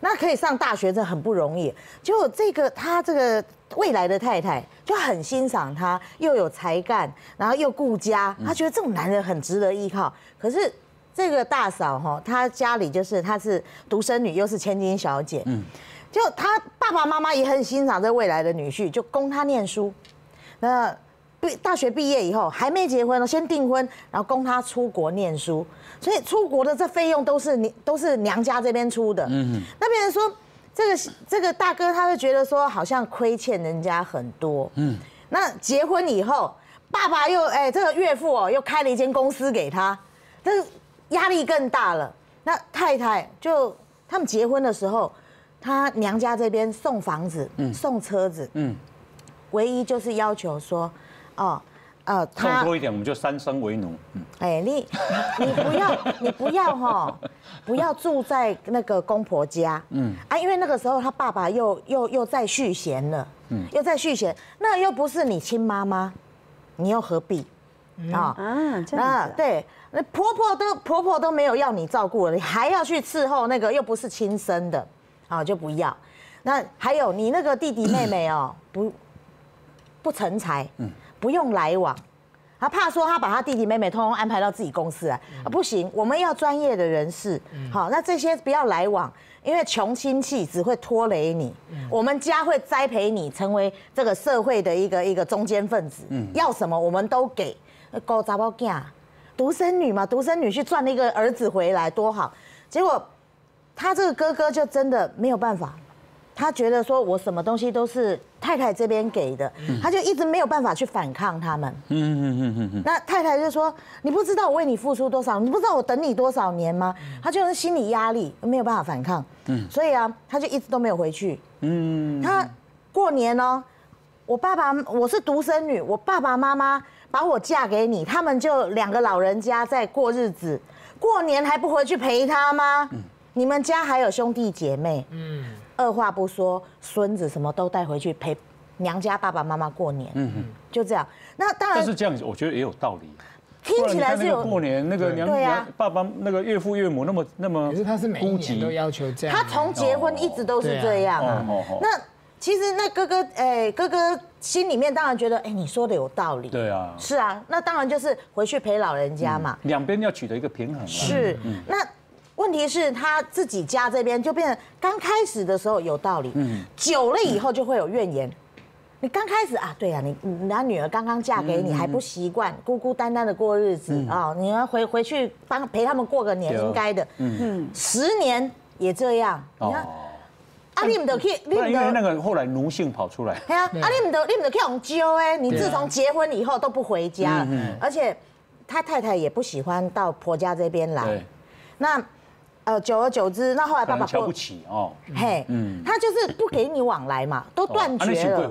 那可以上大学，这很不容易。就他这个未来的太太就很欣赏他，又有才干，然后又顾家，他觉得这种男人很值得依靠。可是这个大嫂哈，她家里就是她是独生女，又是千金小姐，就她爸爸妈妈也很欣赏这未来的女婿，就供他念书。那 大学毕业以后还没结婚，先订婚，然后供他出国念书，所以出国的这费用都是娘家这边出的。那别人说这个大哥他就觉得说好像亏欠人家很多。那结婚以后，爸爸又这个岳父哦又开了一间公司给他，但是压力更大了。那太太就他们结婚的时候，他娘家这边送房子，送车子，唯一就是要求说。 哦，他多一点，我们就三生为奴。哎，你不要哈，不要住在那个公婆家。因为那个时候他爸爸又在续弦了，又在续弦，那又不是你亲妈妈，你又何必？那对，那婆婆都没有要你照顾了，你还要去伺候那个又不是亲生的，啊，就不要。那还有你那个弟弟妹妹哦，不成才。不用来往，他怕说他把他弟弟妹妹通通安排到自己公司来，啊，不行，我们要专业的人士。好，那这些不要来往，因为穷亲戚只会拖累你，我们家会栽培你成为这个社会的一个中间分子。要什么我们都给。狗杂包囝，独生女嘛，独生女去赚了一个儿子回来多好。结果他这个哥哥就真的没有办法。 他觉得说，我什么东西都是太太这边给的，他就一直没有办法去反抗他们。那太太就说：“你不知道我为你付出多少，你不知道我等你多少年吗？”他就是心理压力，没有办法反抗。所以啊，他就一直都没有回去。他过年哦，我是独生女，我爸爸妈妈把我嫁给你，他们就两个老人家在过日子，过年还不回去陪他吗？你们家还有兄弟姐妹。二话不说，孙子什么都带回去陪娘家爸爸妈妈过年，就这样。那当然，但是这样我觉得也有道理。听起来是有过年那个娘爸爸那个岳父岳母那么，可是他是每一年都要求这样，他从结婚一直都是这样啊。那其实那哥哥心里面当然觉得，哎，你说的有道理。对啊，是啊，那当然就是回去陪老人家嘛。两边要取得一个平衡。是，那。 问题是他自己家这边就变成刚开始的时候有道理，久了以后就会有怨言。你刚开始啊，对啊，你家女儿刚刚嫁给你还不习惯，孤孤单单的过日子啊，你要回去帮陪他们过个年应该的。10年也这样，你看，啊，你们都去，因为那个后来奴性跑出来。对啊，啊，你们都去用揪哎，你自从结婚以后都不回家了，而且他太太也不喜欢到婆家这边来，那。 久而久之，那后来爸爸瞧不起哦，嘿，他就是不给你往来嘛，都断绝了。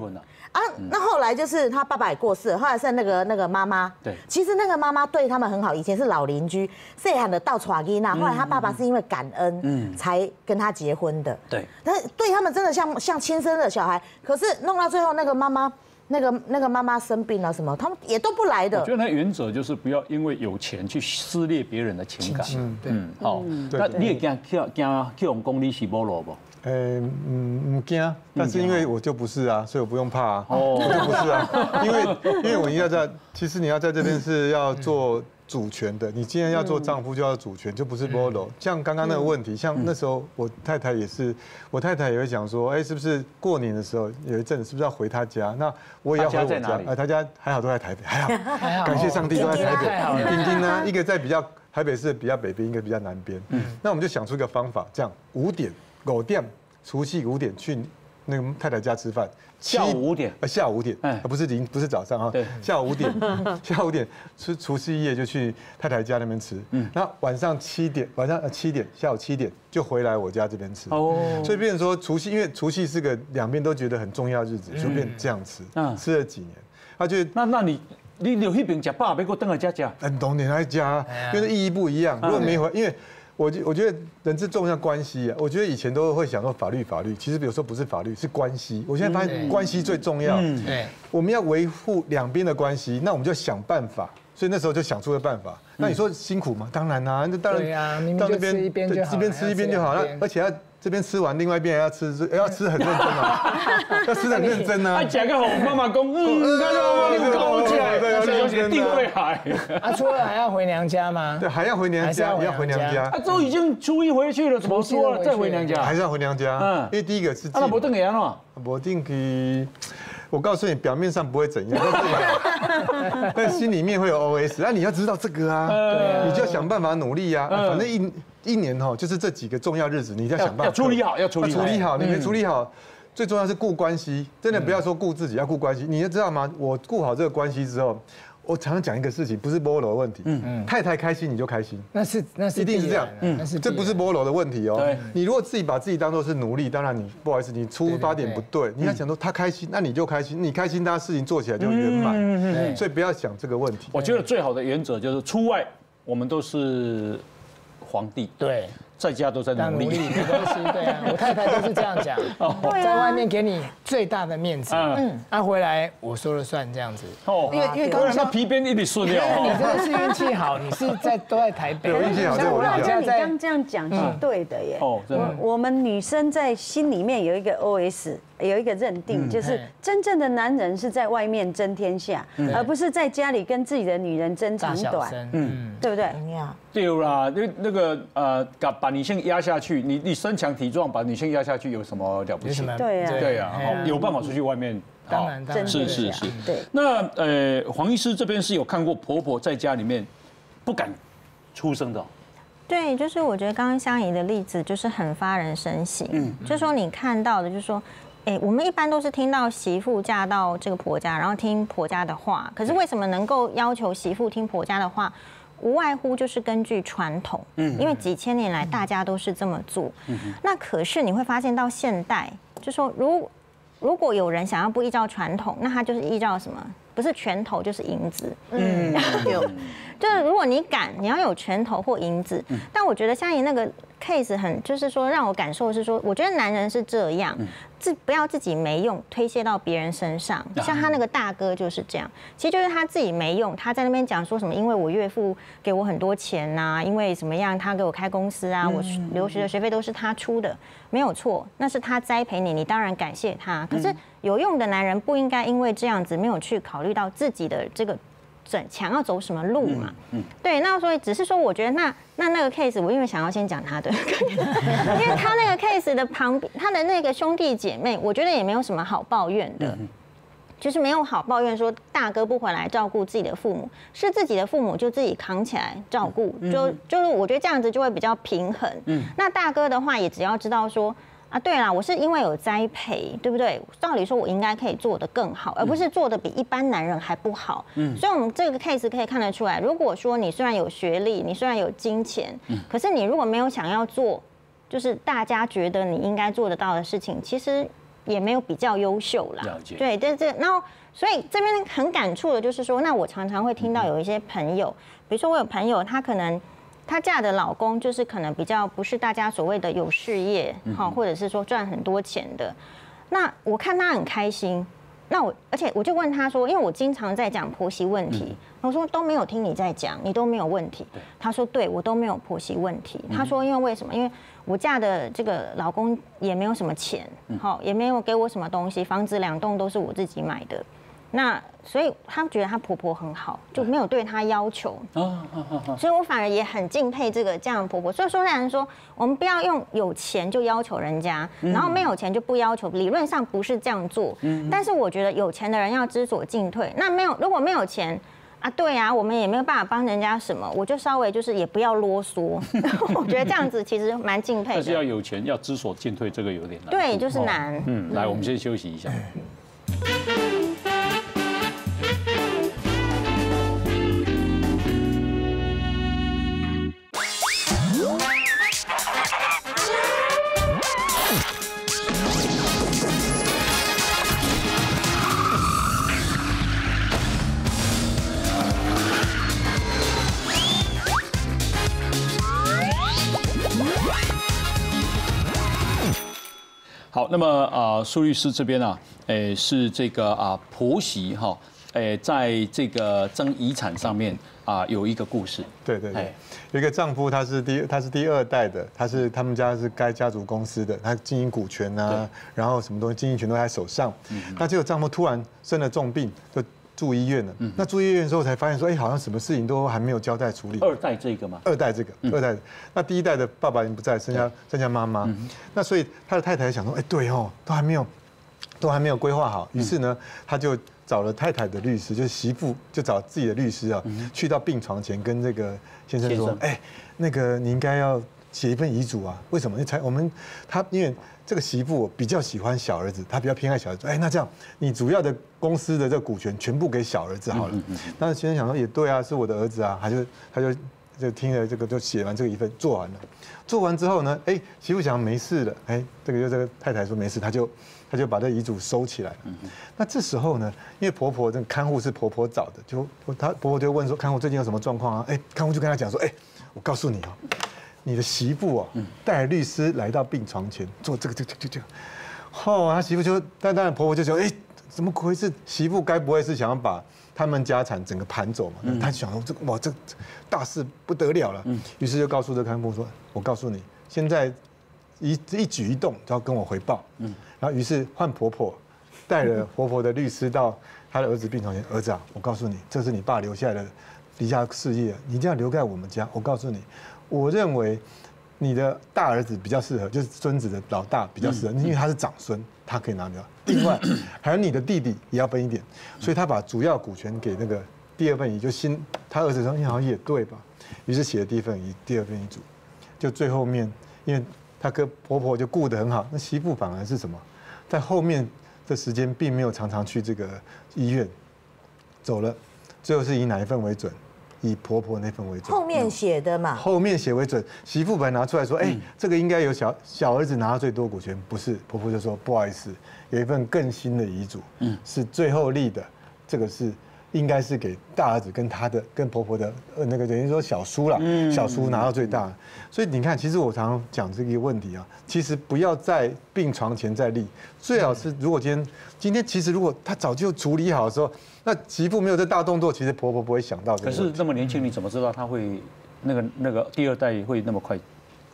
啊，那后来就是他爸爸也过世了，后来是那个妈妈。对，其实那个妈妈对他们很好，以前是老邻居，谁喊的到传囡那，后来他爸爸是因为感恩，才跟他结婚的。对，但是对他们真的像亲生的小孩，可是弄到最后那个妈妈。 那个妈妈生病了什么，他们也都不来的。我觉得那原则就是不要因为有钱去撕裂别人的情感。好。那你也惊用功利是菠萝不？不惊，但是因为我就不是啊，所以我不用怕啊。哦，我就不是啊，因为我要在，其实你要在这边是要做主权的，你既然要做丈夫就要主权，就不是菠萝。像刚刚那个问题，像那时候我太太也会讲说，哎，是不是过年的时候有一阵子是不是要回她家？那 我也要回我家啊！他家还好都在台北，还好，感谢上帝都在台北。丁丁呢，一个在比较台北市比较北边，一个比较南边。那我们就想出一个方法，这样5点、除夕5点去那个太太家吃饭，下午5点，不是早上啊，下午5点，吃除夕夜就去太太家那边吃。那晚上下午七点就回来我家这边吃。哦，所以变成说除夕，因为除夕是个两边都觉得很重要的日子，就变这样吃。吃了几年，他就那你留那边吃饱，别给我等来家吃。当然来家，因为意义不一样。如果没回，因为。 我觉得人是重要关系啊，我觉得以前都会想说法律，其实有时候不是法律，是关系。我现在发现关系最重要，我们要维护两边的关系，那我们就想办法。所以那时候就想出了办法。那你说辛苦吗？当然啦，那当然到那边一边吃一边就好了，而且要。 这边吃完，另外一边要吃很认真啊，要吃很认真啊。讲个好妈妈公，那就搞起来，对，定位海。啊，初二还要回娘家吗？对，还要回娘家，要回娘家。啊，都已经初一回去了，怎么说了？再回娘家，还是要回娘家。因为第一个是。啊，那不定样了。不定去，我告诉你，表面上不会怎样，但心里面会有 OS。那你要知道这个啊，你就要想办法努力啊，反正一年哈，就是这几个重要日子，你要想办法要处理好，你没处理好，最重要是顾关系，真的不要说顾自己，要顾关系。你知道吗？我顾好这个关系之后，我常常讲一个事情，不是菠萝的问题，太太开心你就开心，那是一定是这样，这不是菠萝的问题哦。你如果自己把自己当做是奴隶，当然你不好意思，你出发点不对，你要想说他开心，那你就开心，你开心，他事情做起来就圆满，所以不要想这个问题。我觉得最好的原则就是出外我们都是。 皇帝对，在家都在努力，没关系，对啊，我太太就是这样讲，在外面给你最大的面子，啊，回来我说了算这样子，哦，因为刚才皮鞭一笔顺掉，你真的是运气好，你是都在台北，运气好，我老家在。你刚这样讲是对的耶，我们女生在心里面有一个 OS。有一个认定，就是真正的男人是在外面争天下，而不是在家里跟自己的女人争长短，对不对？对啦，那个把女性压下去，你身强体壮，把女性压下去有什么了不起？对呀，对呀，有办法出去外面。 当然，是。对。那黄医师这边是有看过婆婆在家里面不敢出声的。对，就是我觉得刚刚香姨的例子就是很发人深省。就说你看到的，就是说，我们一般都是听到媳妇嫁到这个婆家，然后听婆家的话。可是为什么能够要求媳妇听婆家的话？ 无外乎就是根据传统，因为几千年来大家都是这么做。那可是你会发现到现代，就说如果有人想要不依照传统，那他就是依照什么？不是拳头就是银子。就是如果你敢，你要有拳头或银子。但我觉得像你那个 case 很，就是说让我感受是说，我觉得男人是这样，不要自己没用推卸到别人身上。像他那个大哥就是这样，其实就是他自己没用，他在那边讲说什么，因为我岳父给我很多钱呐、因为怎么样，他给我开公司啊，我留学的学费都是他出的，没有错，那是他栽培你，你当然感谢他。可是有用的男人不应该因为这样子没有去考虑。 遇到自己的这个想要走什么路嘛？对，那所以只是说，我觉得那个 case， 我因为想要先讲他的，因为他那个 case 的旁边，他的那个兄弟姐妹，我觉得也没有什么好抱怨的，就是没有好抱怨说大哥不回来照顾自己的父母，是自己的父母就自己扛起来照顾，就是我觉得这样子就会比较平衡。那大哥的话也只要知道说。 啊，对啦，我是因为有栽培，对不对？照理说，我应该可以做得更好，而不是做得比一般男人还不好。所以我们这个 case 可以看得出来，如果说你虽然有学历，你虽然有金钱，可是你如果没有想要做，就是大家觉得你应该做得到的事情，其实也没有比较优秀啦。了解。对，然后所以这边很感触的就是说，那我常常会听到有一些朋友，比如说我有朋友，他可能。 她嫁的老公就是可能比较不是大家所谓的有事业，或者是说赚很多钱的。那我看她很开心，那而且我就问她说，因为我经常在讲婆媳问题，我说都没有听你在讲，你都没有问题。她说对我都没有婆媳问题。她说因为为什么？因为我嫁的这个老公也没有什么钱，也没有给我什么东西，房子2栋都是我自己买的。 那所以她觉得她婆婆很好，就没有对她要求。所以我反而也很敬佩这样的婆婆。所以说，虽然说我们不要用有钱就要求人家，然后没有钱就不要求，理论上不是这样做。但是我觉得有钱的人要知所进退。那如果没有钱。 啊，对啊，我们也没有办法帮人家什么，我就稍微就是也不要啰嗦，我觉得这样子其实蛮敬佩的。但是要有钱，要知所进退，这个有点难。对，就是难。来，我们先休息一下。好，那么苏律师这边啊，是这个婆媳哈，在这个争遗产上面有一个故事。对，有一个丈夫，他是第二代的，他们家是该家族公司的，他经营股权啊，然后什么东西经营权都在手上。那结果丈夫突然生了重病，就住医院了。那住医院之后才发现说，好像什么事情都还没有交代处理。二代这个，那第一代的爸爸已经不在，剩下妈妈。那所以他的太太想说，对哦，都还没有规划好。于是呢，他就找了太太的律师，就是媳妇，就找自己的律师啊，去到病床前跟这个先生说，那个你应该要写一份遗嘱啊。为什么？因为这个媳妇比较喜欢小儿子，她比较偏爱小儿子。那这样你主要的。 公司的这股权全部给小儿子好了，那先生想说也对啊，是我的儿子啊，他就听了这个，就写完这个一份，做完了。做完之后呢，媳妇想没事了，这个太太说没事，他就把这遗嘱收起来了。那这时候呢，因为看护是婆婆找的，婆婆就问说看护最近有什么状况啊？看护就跟他讲说，我告诉你哦，你的媳妇哦，带律师来到病床前做这个，他媳妇就当然婆婆就说怎么回事？媳妇该不会是想要把他们家产整个盘走嘛？她想说这大事不得了了。于是就告诉这看护说：“我告诉你，现在一举一动都要跟我回报。嗯，然后于是换婆婆带了婆婆的律师到她的儿子病床前，儿子啊，我告诉你，这是你爸留下来的离家事业，你一定要留在我们家。我告诉你，我认为你的大儿子比较适合，就是孙子的老大比较适合，因为他是长孙，他可以拿掉。另外，还有你的弟弟也要分一点，所以他把主要股权给那个第二份遗，就新他儿子说，好像也对吧？于是写了第一份遗，第二份遗嘱，就最后面因为。 他跟婆婆就顾得很好，那媳妇反而是什么？在后面的时间并没有常常去这个医院，走了，最后是以哪一份为准？以婆婆那份为准。后面写的嘛。后面写为准，媳妇本来拿出来说，哎，这个应该有小儿子拿到最多股权，不是？婆婆就说不好意思，有一份更新的遗嘱，是最后立的，这个是。 应该是给大儿子跟他的跟婆婆的那个等于说小叔啦，小叔拿到最大。所以你看，其实我常常讲这个问题啊，其实不要在病床前再立，最好是如果今天其实如果他早就处理好的时候，那媳妇没有这大动作，其实婆婆不会想到。可是那么年轻，你怎么知道他会那个第二代会那么快？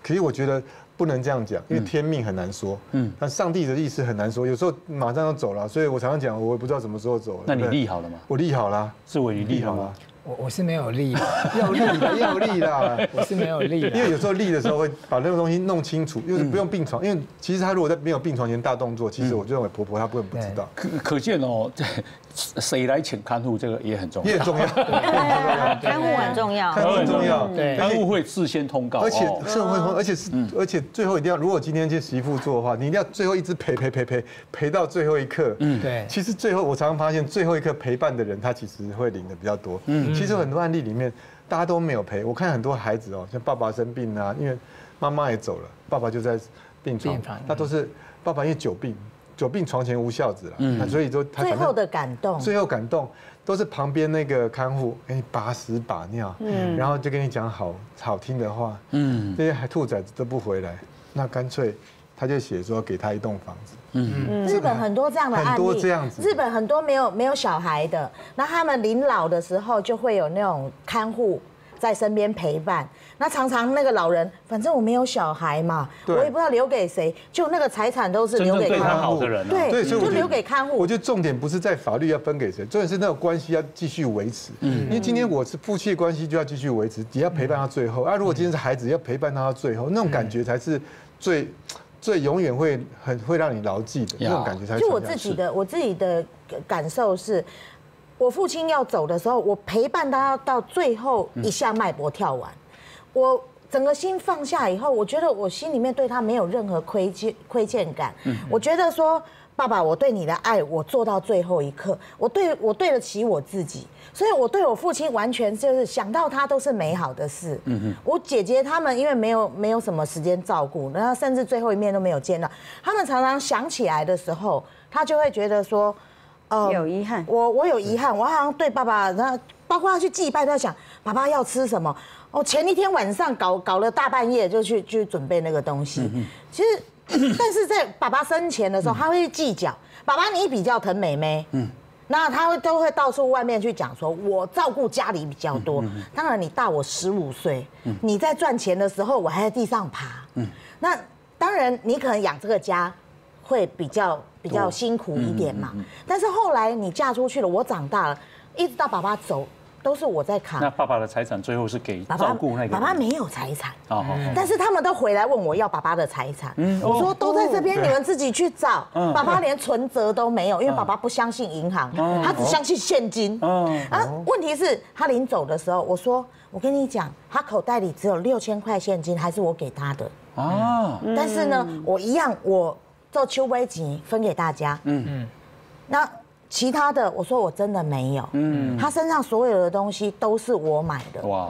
可是我觉得不能这样讲，因为天命很难说。嗯，但上帝的意思很难说，有时候马上要走了，所以我常常讲，我也不知道什么时候走了。那你立好了吗？我立好了，志伟，你立好吗？我是没有立，要立啦，我是没有立，因为有时候立的时候会把那个东西弄清楚，就是不用病床，因为其实他如果在没有病床前大动作，其实我就认为婆婆她根本不知道。可见哦，谁来请看护这个也很重要，也很重要，看护很重要，看护很重要，对，看护会事先通告，而且最后一定要，如果今天去媳妇做的话，你一定要最后一直陪到最后一刻，嗯，对，其实最后我常常发现最后一刻陪伴的人，他其实会领的比较多，嗯。 其实很多案例里面，大家都没有陪。我看很多孩子哦，像爸爸生病啊，因为妈妈也走了，爸爸就在病床，那都是爸爸因为久病床前无孝子了，那所以就他最后的感动，最后感动都是旁边那个看护给你把屎把尿，然后就跟你讲好听的话，这些兔崽子都不回来，那干脆。 他就写说给他一栋房子。嗯，日本很多这样的案例，很多这样子。日本很多没有小孩的，那他们临老的时候就会有那种看护在身边陪伴。那常常那个老人，反正我没有小孩嘛，我也不知道留给谁，就那个财产都是留给看护的人。对，所以就留给看护。我觉得重点不是在法律要分给谁，重点是那个关系要继续维持。因为今天我是夫妻的关系就要继续维持，也要陪伴他最后。啊，如果今天是孩子，要陪伴他到最后，那种感觉才是最永远会让你牢记的那种感觉才。就我自己的感受是，我父亲要走的时候，我陪伴他到最后一下脉搏跳完，我整个心放下以后，我觉得我心里面对他没有任何亏欠感。我觉得说，爸爸，我对你的爱，我做到最后一刻，我对得起我自己。 所以，我对我父亲完全就是想到他都是美好的事。我姐姐他们因为没有什么时间照顾，然后甚至最后一面都没有见到。他们常常想起来的时候，他就会觉得说，有遗憾。我有遗憾，我好像对爸爸，然后包括他去祭拜，都在想爸爸要吃什么。哦，前一天晚上搞了大半夜就去准备那个东西。其实，但是在爸爸生前的时候，他会计较。爸爸，你比较疼妹妹。那他都会到处外面去讲，说我照顾家里比较多。当然，你大我15岁，你在赚钱的时候，我还在地上爬。那当然，你可能养这个家会比较辛苦一点嘛。但是后来你嫁出去了，我长大了，一直到爸爸走，都是我在扛。那爸爸的财产最后是给照顾那个？爸爸没有财产，但是他们都回来问我要爸爸的财产。我说都在这边，你们自己去找。爸爸连存折都没有，因为爸爸不相信银行，他只相信现金。啊，问题是，他临走的时候，我说我跟你讲，他口袋里只有6000块现金，还是我给他的。啊，但是呢，我一样，我做秋杯钱分给大家。那。 其他的，我说我真的没有。他身上所有的东西都是我买的。哇，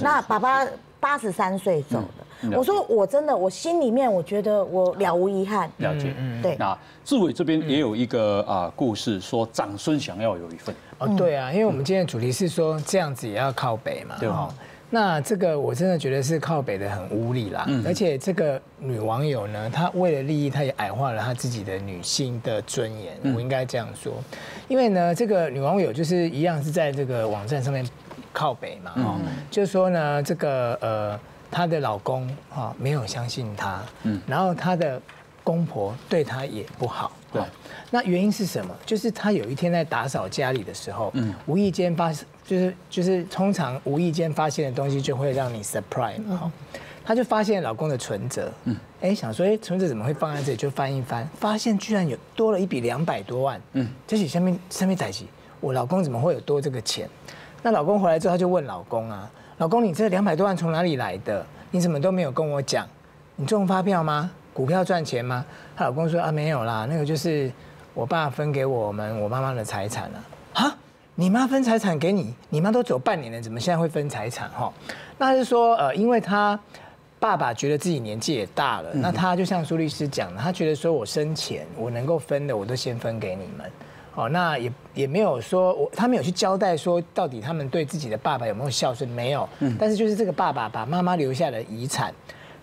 那爸爸83岁走的，我说我真的，我心里面我觉得我了无遗憾。了解，对。那志伟这边也有一个故事，说长孙想要有一份。哦，对啊，因为我们今天的主题是说这样子也要靠北嘛，对吧？那这个我真的觉得是靠北的很无理啦。而且这个女网友呢，她为了利益，她也矮化了她自己的女性的尊严。我应该这样说，因为呢，这个女网友就是一样是在这个网站上面靠北嘛，就是说呢，这个她的老公啊没有相信她，嗯，然后她的公婆对她也不好，对。那原因是什么？就是她有一天在打扫家里的时候，嗯，无意间就是通常无意间发现的东西就会让你 surprise 嘛，她就发现老公的存折，嗯，哎，想说哎存折怎么会放在这里？就翻一翻，发现居然有多了一笔200多万，嗯，这是下面代志，我老公怎么会有多这个钱？那老公回来之后，她就问老公啊。老公，你这200多万从哪里来的？你怎么都没有跟我讲？你中发票吗？股票赚钱吗？她老公说啊，没有啦，那个就是我爸分给我妈妈的财产啊。哈，你妈分财产给你？你妈都走半年了，怎么现在会分财产？哈，那她就说因为她爸爸觉得自己年纪也大了，那她就像苏律师讲的，她觉得说我生前我能够分的，我都先分给你们。哦，那也没有说，他没有去交代说到底他们对自己的爸爸有没有孝顺，没有。嗯，但是就是这个爸爸把妈妈留下的遗产，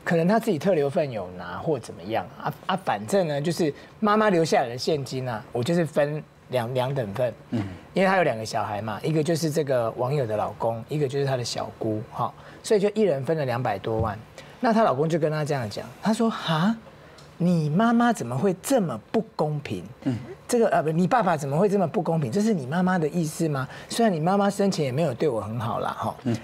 可能他自己特留份有拿或怎么样啊，反正呢就是妈妈留下来的现金啊，我就是分两等份。嗯，因为他有2个小孩嘛，一个就是这个网友的老公，一个就是他的小姑哈，所以就一人分了200多万。那她老公就跟她这样讲，他说哈。你妈妈怎么会这么不公平？嗯，这个你爸爸怎么会这么不公平？这是你妈妈的意思吗？虽然你妈妈生前也没有对我很好啦，哈，嗯，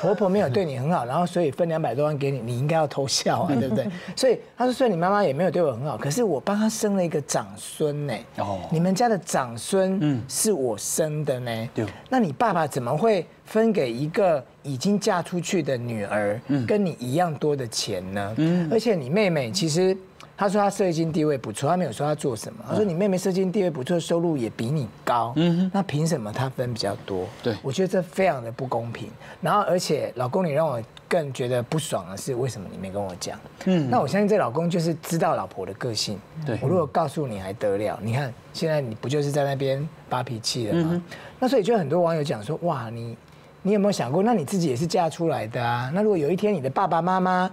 婆婆没有对你很好，然后所以分200多万给你，你应该要偷笑啊，对不对？所以她说，虽然你妈妈也没有对我很好，可是我帮她生了一个长孙呢。哦，你们家的长孙，嗯，是我生的呢。对，那你爸爸怎么会分给一个已经嫁出去的女儿，跟你一样多的钱呢？嗯，而且你妹妹其实。他说他社经地位不错，他没有说他做什么。他说你妹妹社经地位不错，收入也比你高，嗯，那凭什么他分比较多？对，我觉得这非常的不公平。然后而且老公，你让我更觉得不爽的是，为什么你没跟我讲？嗯，那我相信这老公就是知道老婆的个性。对，我如果告诉你还得了？你看现在你不就是在那边发脾气了吗？那所以就很多网友讲说，哇，你有没有想过，那你自己也是嫁出来的啊？那如果有一天你的爸爸妈妈，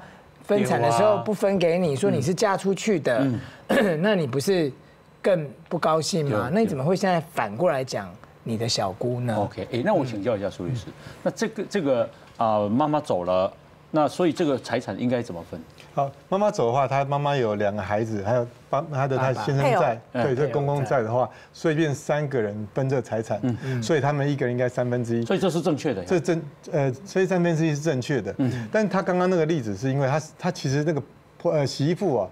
分产的时候不分给你，说你是嫁出去的，那你不是更不高兴吗？那你怎么会现在反过来讲你的小姑呢 ？OK， 哎，那我请教一下苏律师，那这个啊，妈妈走了，那所以这个财产应该怎么分？好，妈妈走的话，她妈妈有2个孩子，还有她先生在，对，这公公在的话，所以变3个人分这财产，所以他们一个人应该1/3，所以这是正确的，这所以1/3是正确的，但她刚刚那个例子是因为她其实那个媳妇啊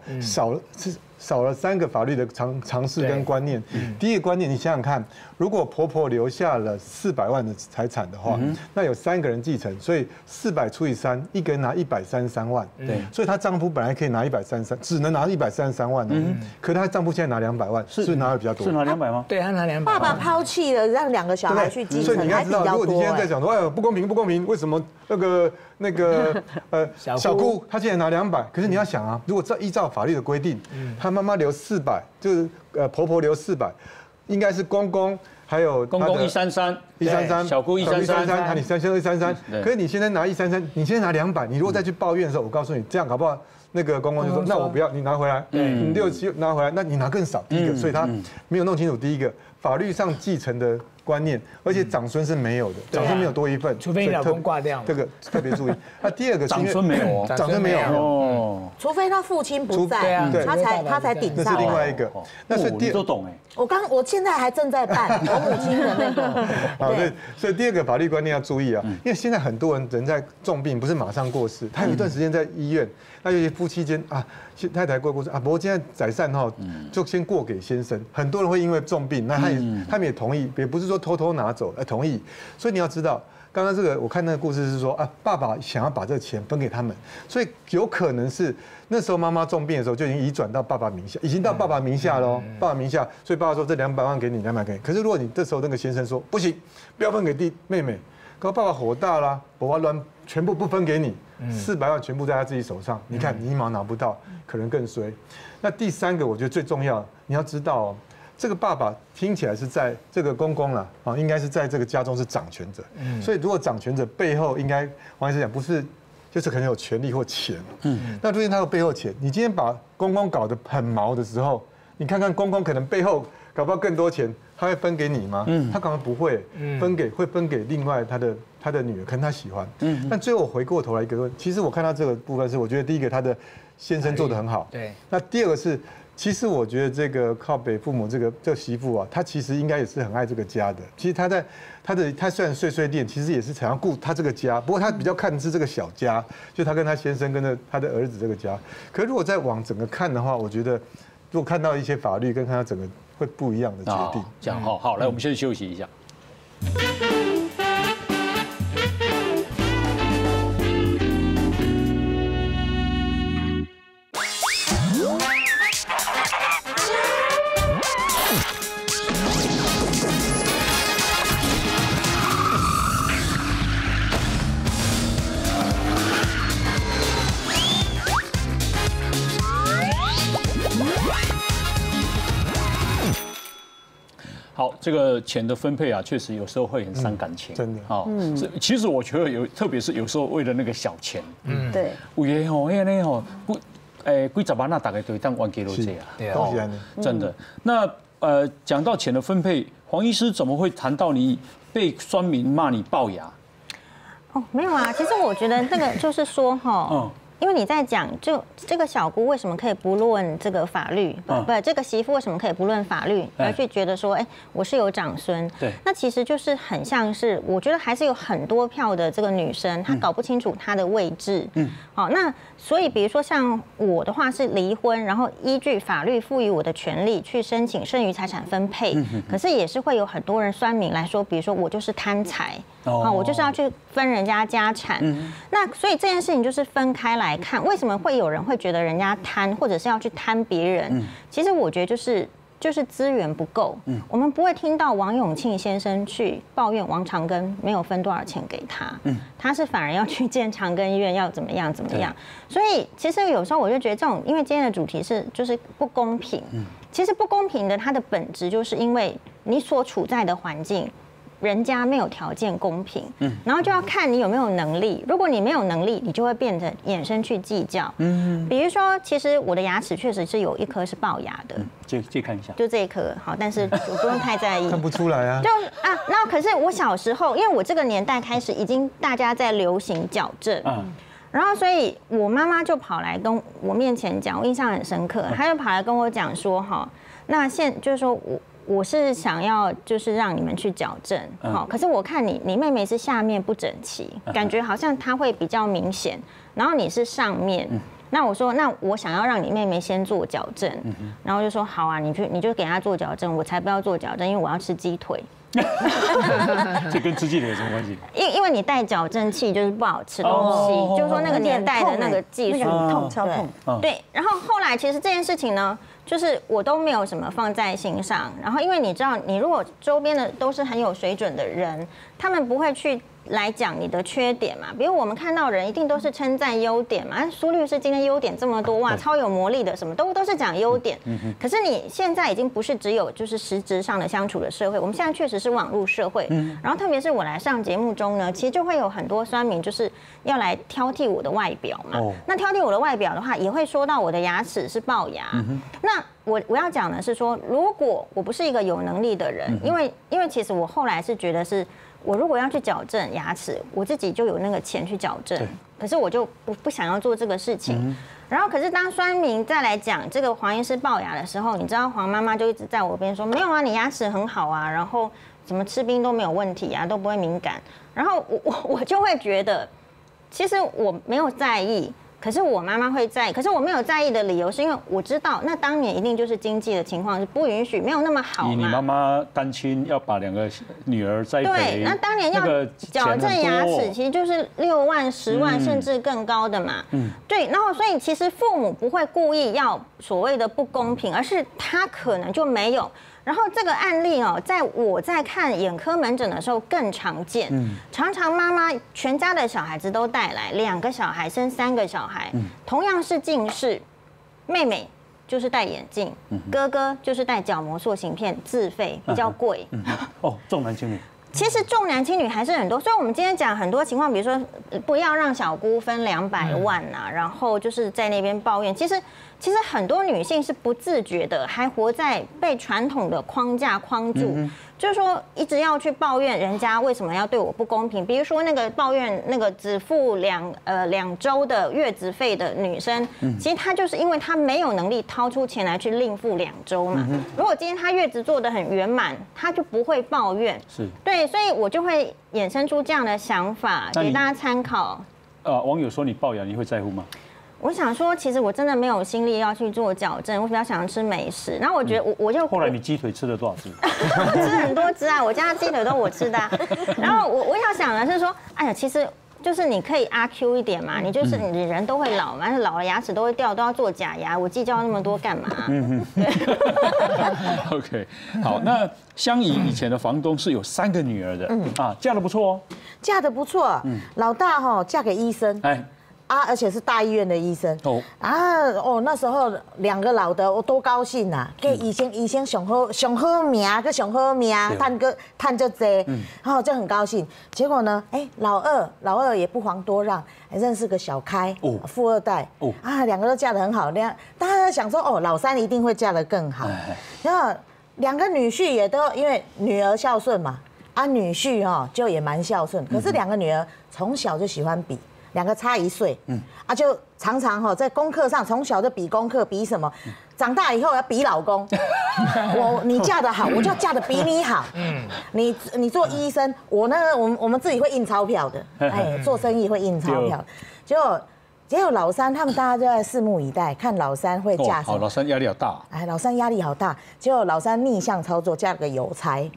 少了3个法律的常识跟观念。第一个观念，你想想看，如果婆婆留下了400万的财产的话，那有3个人继承，所以400除以3，一个人拿133万。对，所以她丈夫本来可以拿133，只能拿133万。可是她丈夫现在拿200万，是拿的比较多。是拿200吗？对，他拿200。爸爸抛弃了，让2个小孩去继承，所以你该知道，如果你现在在想说，哎，不公平，不公平，为什么那个小姑她竟然拿200？可是你要想啊，如果依照法律的规定，她妈妈留400，就是婆婆留400，应该是公公还有公公133，小姑133，她你先生133。可是你现在拿133，你现在拿200，你如果再去抱怨的时候，我告诉你，这样搞不好那个公公就说，那我不要，你拿回来，你67拿回来，那你拿更少。第一个，所以她没有弄清楚第一个法律上继承的观念，而且长孙是没有的，长孙没有多一份，除非你老公挂掉，这个特别注意。那第二个，长孙没有，长孙没有哦，除非他父亲不在，他才顶上。那是另外一个，那是第都懂哎。我现在还正在办我母亲的那个。好，所以第二个法律观念要注意啊，因为现在很多人在重病，不是马上过世，他有一段时间在医院，那有些夫妻间啊，太太过世啊，不过现在宰善哈，就先过给先生。很多人会因为重病，那他们也同意，也不是说。偷偷拿走，同意。所以你要知道，刚刚这个我看那个故事是说啊，爸爸想要把这钱分给他们，所以有可能是那时候妈妈重病的时候就已经移转到爸爸名下，已经到爸爸名下喽，爸爸名下。所以爸爸说这200万给你，200给你。可是如果你这时候那个先生说不行，不要分给妹妹，可爸爸火大啦，我乱全部不分给你，400万全部在他自己手上，你看你一毛拿不到，可能更衰。那第三个我觉得最重要，你要知道哦。这个爸爸听起来是在这个公公啦，啊，应该是在这个家中是掌权者，所以如果掌权者背后应该王医师讲不是，就是可能有权力或钱，那最近他有背后钱，你今天把公公搞得很毛的时候，你看看公公可能背后搞不到更多钱，他会分给你吗？嗯，他可能不会分给，会分给另外他的女儿，可能他喜欢。嗯，但最后回过头来一个问，其实我看到这个部分是，我觉得第一个他的先生做得很好，对。那第二个是，其实我觉得这个靠北父母这个媳妇啊，她其实应该也是很爱这个家的。其实她在她虽然碎碎念，其实也是想要顾她这个家，不过她比较看的是这个小家，就她跟她先生跟着她的儿子这个家。可如果再往整个看的话，我觉得。 如果看到一些法律，跟看到整个会不一样的决定。这样好，好，来，我们先休息一下。好，这个钱的分配啊，确实有时候会很伤感情，真的。好，其实我觉得有，特别是有时候为了那个小钱，嗯，对，有的吼，那呢吼，几十万那大概都当万给落这啊，对啊，真的。那讲到钱的分配，黄医师怎么会谈到你被酸民骂你龅牙？哦，没有啊，其实我觉得这个就是说哈。 因为你在讲，就这个小姑为什么可以不论这个法律，不，这个媳妇为什么可以不论法律，而去觉得说，哎，我是有长孙。对，那其实就是很像是，我觉得还是有很多票的这个女生，她搞不清楚她的位置。嗯，好，那所以比如说像我的话是离婚，然后依据法律赋予我的权利去申请剩余财产分配，可是也是会有很多人酸民来说，比如说我就是贪财，啊，我就是要去分人家家产。那所以这件事情就是分开来。 来看，为什么会有人会觉得人家贪，或者是要去贪别人？其实我觉得就是资源不够。我们不会听到王永庆先生去抱怨王长庚没有分多少钱给他，他是反而要去见长庚医院要怎么样怎么样。所以其实有时候我就觉得这种，因为今天的主题是就是不公平。其实不公平的它的本质就是因为你所处在的环境。 人家没有条件公平，然后就要看你有没有能力。如果你没有能力，你就会变成衍生去计较。比如说，其实我的牙齿确实是有一颗是龅牙的，这看一下，就这一颗好，但是我不用太在意，看不出来啊。就啊，那可是我小时候，因为我这个年代开始已经大家在流行矫正，然后所以我妈妈就跑来跟我面前讲，我印象很深刻，她就跑来跟我讲说，哈，那现就是说我是想要就是让你们去矫正，好，可是我看你妹妹是下面不整齐，感觉好像她会比较明显，然后你是上面，那我说那我想要让你妹妹先做矫正，然后就说好啊，你就给她做矫正，我才不要做矫正，因为我要吃鸡腿。 这跟吃鸡腿有什么关系？因为你戴矫正器就是不好吃东西，就是说那个年代的那个技术痛超痛。对，然后后来其实这件事情呢，就是我都没有什么放在心上。然后因为你知道，你如果周边的都是很有水准的人，他们不会去来讲你的缺点嘛。比如我们看到人一定都是称赞优点嘛，苏律师今天优点这么多哇，超有魔力的，什么都是讲优点。可是你现在已经不是只有就是实质上的相处的社会，我们现在确实是。 网络社会，然后特别是我来上节目中呢，其实就会有很多酸民就是要来挑剔我的外表嘛。那挑剔我的外表的话，也会说到我的牙齿是龅牙。那我要讲的是说，如果我不是一个有能力的人，因为其实我后来是觉得是。 我如果要去矫正牙齿，我自己就有那个钱去矫正，可是我就不想要做这个事情。然后，可是当酸民再来讲这个黄医师龅牙的时候，你知道黄妈妈就一直在我边说没有啊，你牙齿很好啊，然后怎么吃冰都没有问题啊，都不会敏感。然后我就会觉得，其实我没有在意。 可是我妈妈会在意，可是我没有在意的理由是因为我知道，那当年一定就是经济的情况是不允许，没有那么好嘛。你妈妈单亲要把两个女儿栽培，对，那当年要矫正牙齿，其实就是6万、10万甚至更高的嘛。对，然后所以其实父母不会故意要所谓的不公平，而是他可能就没有。 然后这个案例哦，在我在看眼科门诊的时候更常见，常常妈妈全家的小孩子都带来，2个小孩生3个小孩，同样是近视，妹妹就是戴眼镜，哥哥就是戴角膜塑形片，自费比较贵。哦，重男轻女。其实重男轻女还是很多，所以我们今天讲很多情况，比如说不要让小姑分200万啊，然后就是在那边抱怨。其实很多女性是不自觉的，还活在被传统的框架框住，就是说一直要去抱怨人家为什么要对我不公平。比如说那个抱怨那个只付2周的月子费的女生，其实她就是因为她没有能力掏出钱来去另付2周嘛。如果今天她月子做得很圆满，她就不会抱怨。是对，所以我就会衍生出这样的想法给大家参考。网友说你龅牙，你会在乎吗？我想说，其实我真的没有心力要去做矫正，我比较想要吃美食。然后我觉得我就后来你鸡腿吃了多少只？吃很多只啊，我家的鸡腿都我吃的。然后我要想的是说，哎呀，其实就是你可以阿 Q 一点嘛，你就是你人都会老嘛，老了牙齿都会掉，都要做假牙，我计较那么多干嘛？OK， 好，那湘怡以前的房东是有3个女儿的，嫁得不错哦，嫁得不错，老大哈嫁给医生，哎。啊，而且是大医院的医生哦啊哦，那时候2个老的我多高兴呐！给医生上好命，探就多，然后就很高兴。结果呢，哎，老二也不遑多让，认识个小开哦，富二代哦啊，2个都嫁得很好。大家想说哦，老三一定会嫁得更好。然后2个女婿也都因为女儿孝顺嘛，啊女婿哈就也蛮孝顺，可是2个女儿从小就喜欢比。2个差1岁，啊，就常常哈在功课上从小就比功课，比什么，长大以后要比老公，你嫁得好，我就要嫁得比你好，你做医生，我们自己会印钞票的，哎，做生意会印钞票，结果老三他们大家就在拭目以待，看老三会嫁什么。老三压力好大，哎，老三压力好大，结果老三逆向操作，嫁了个有才。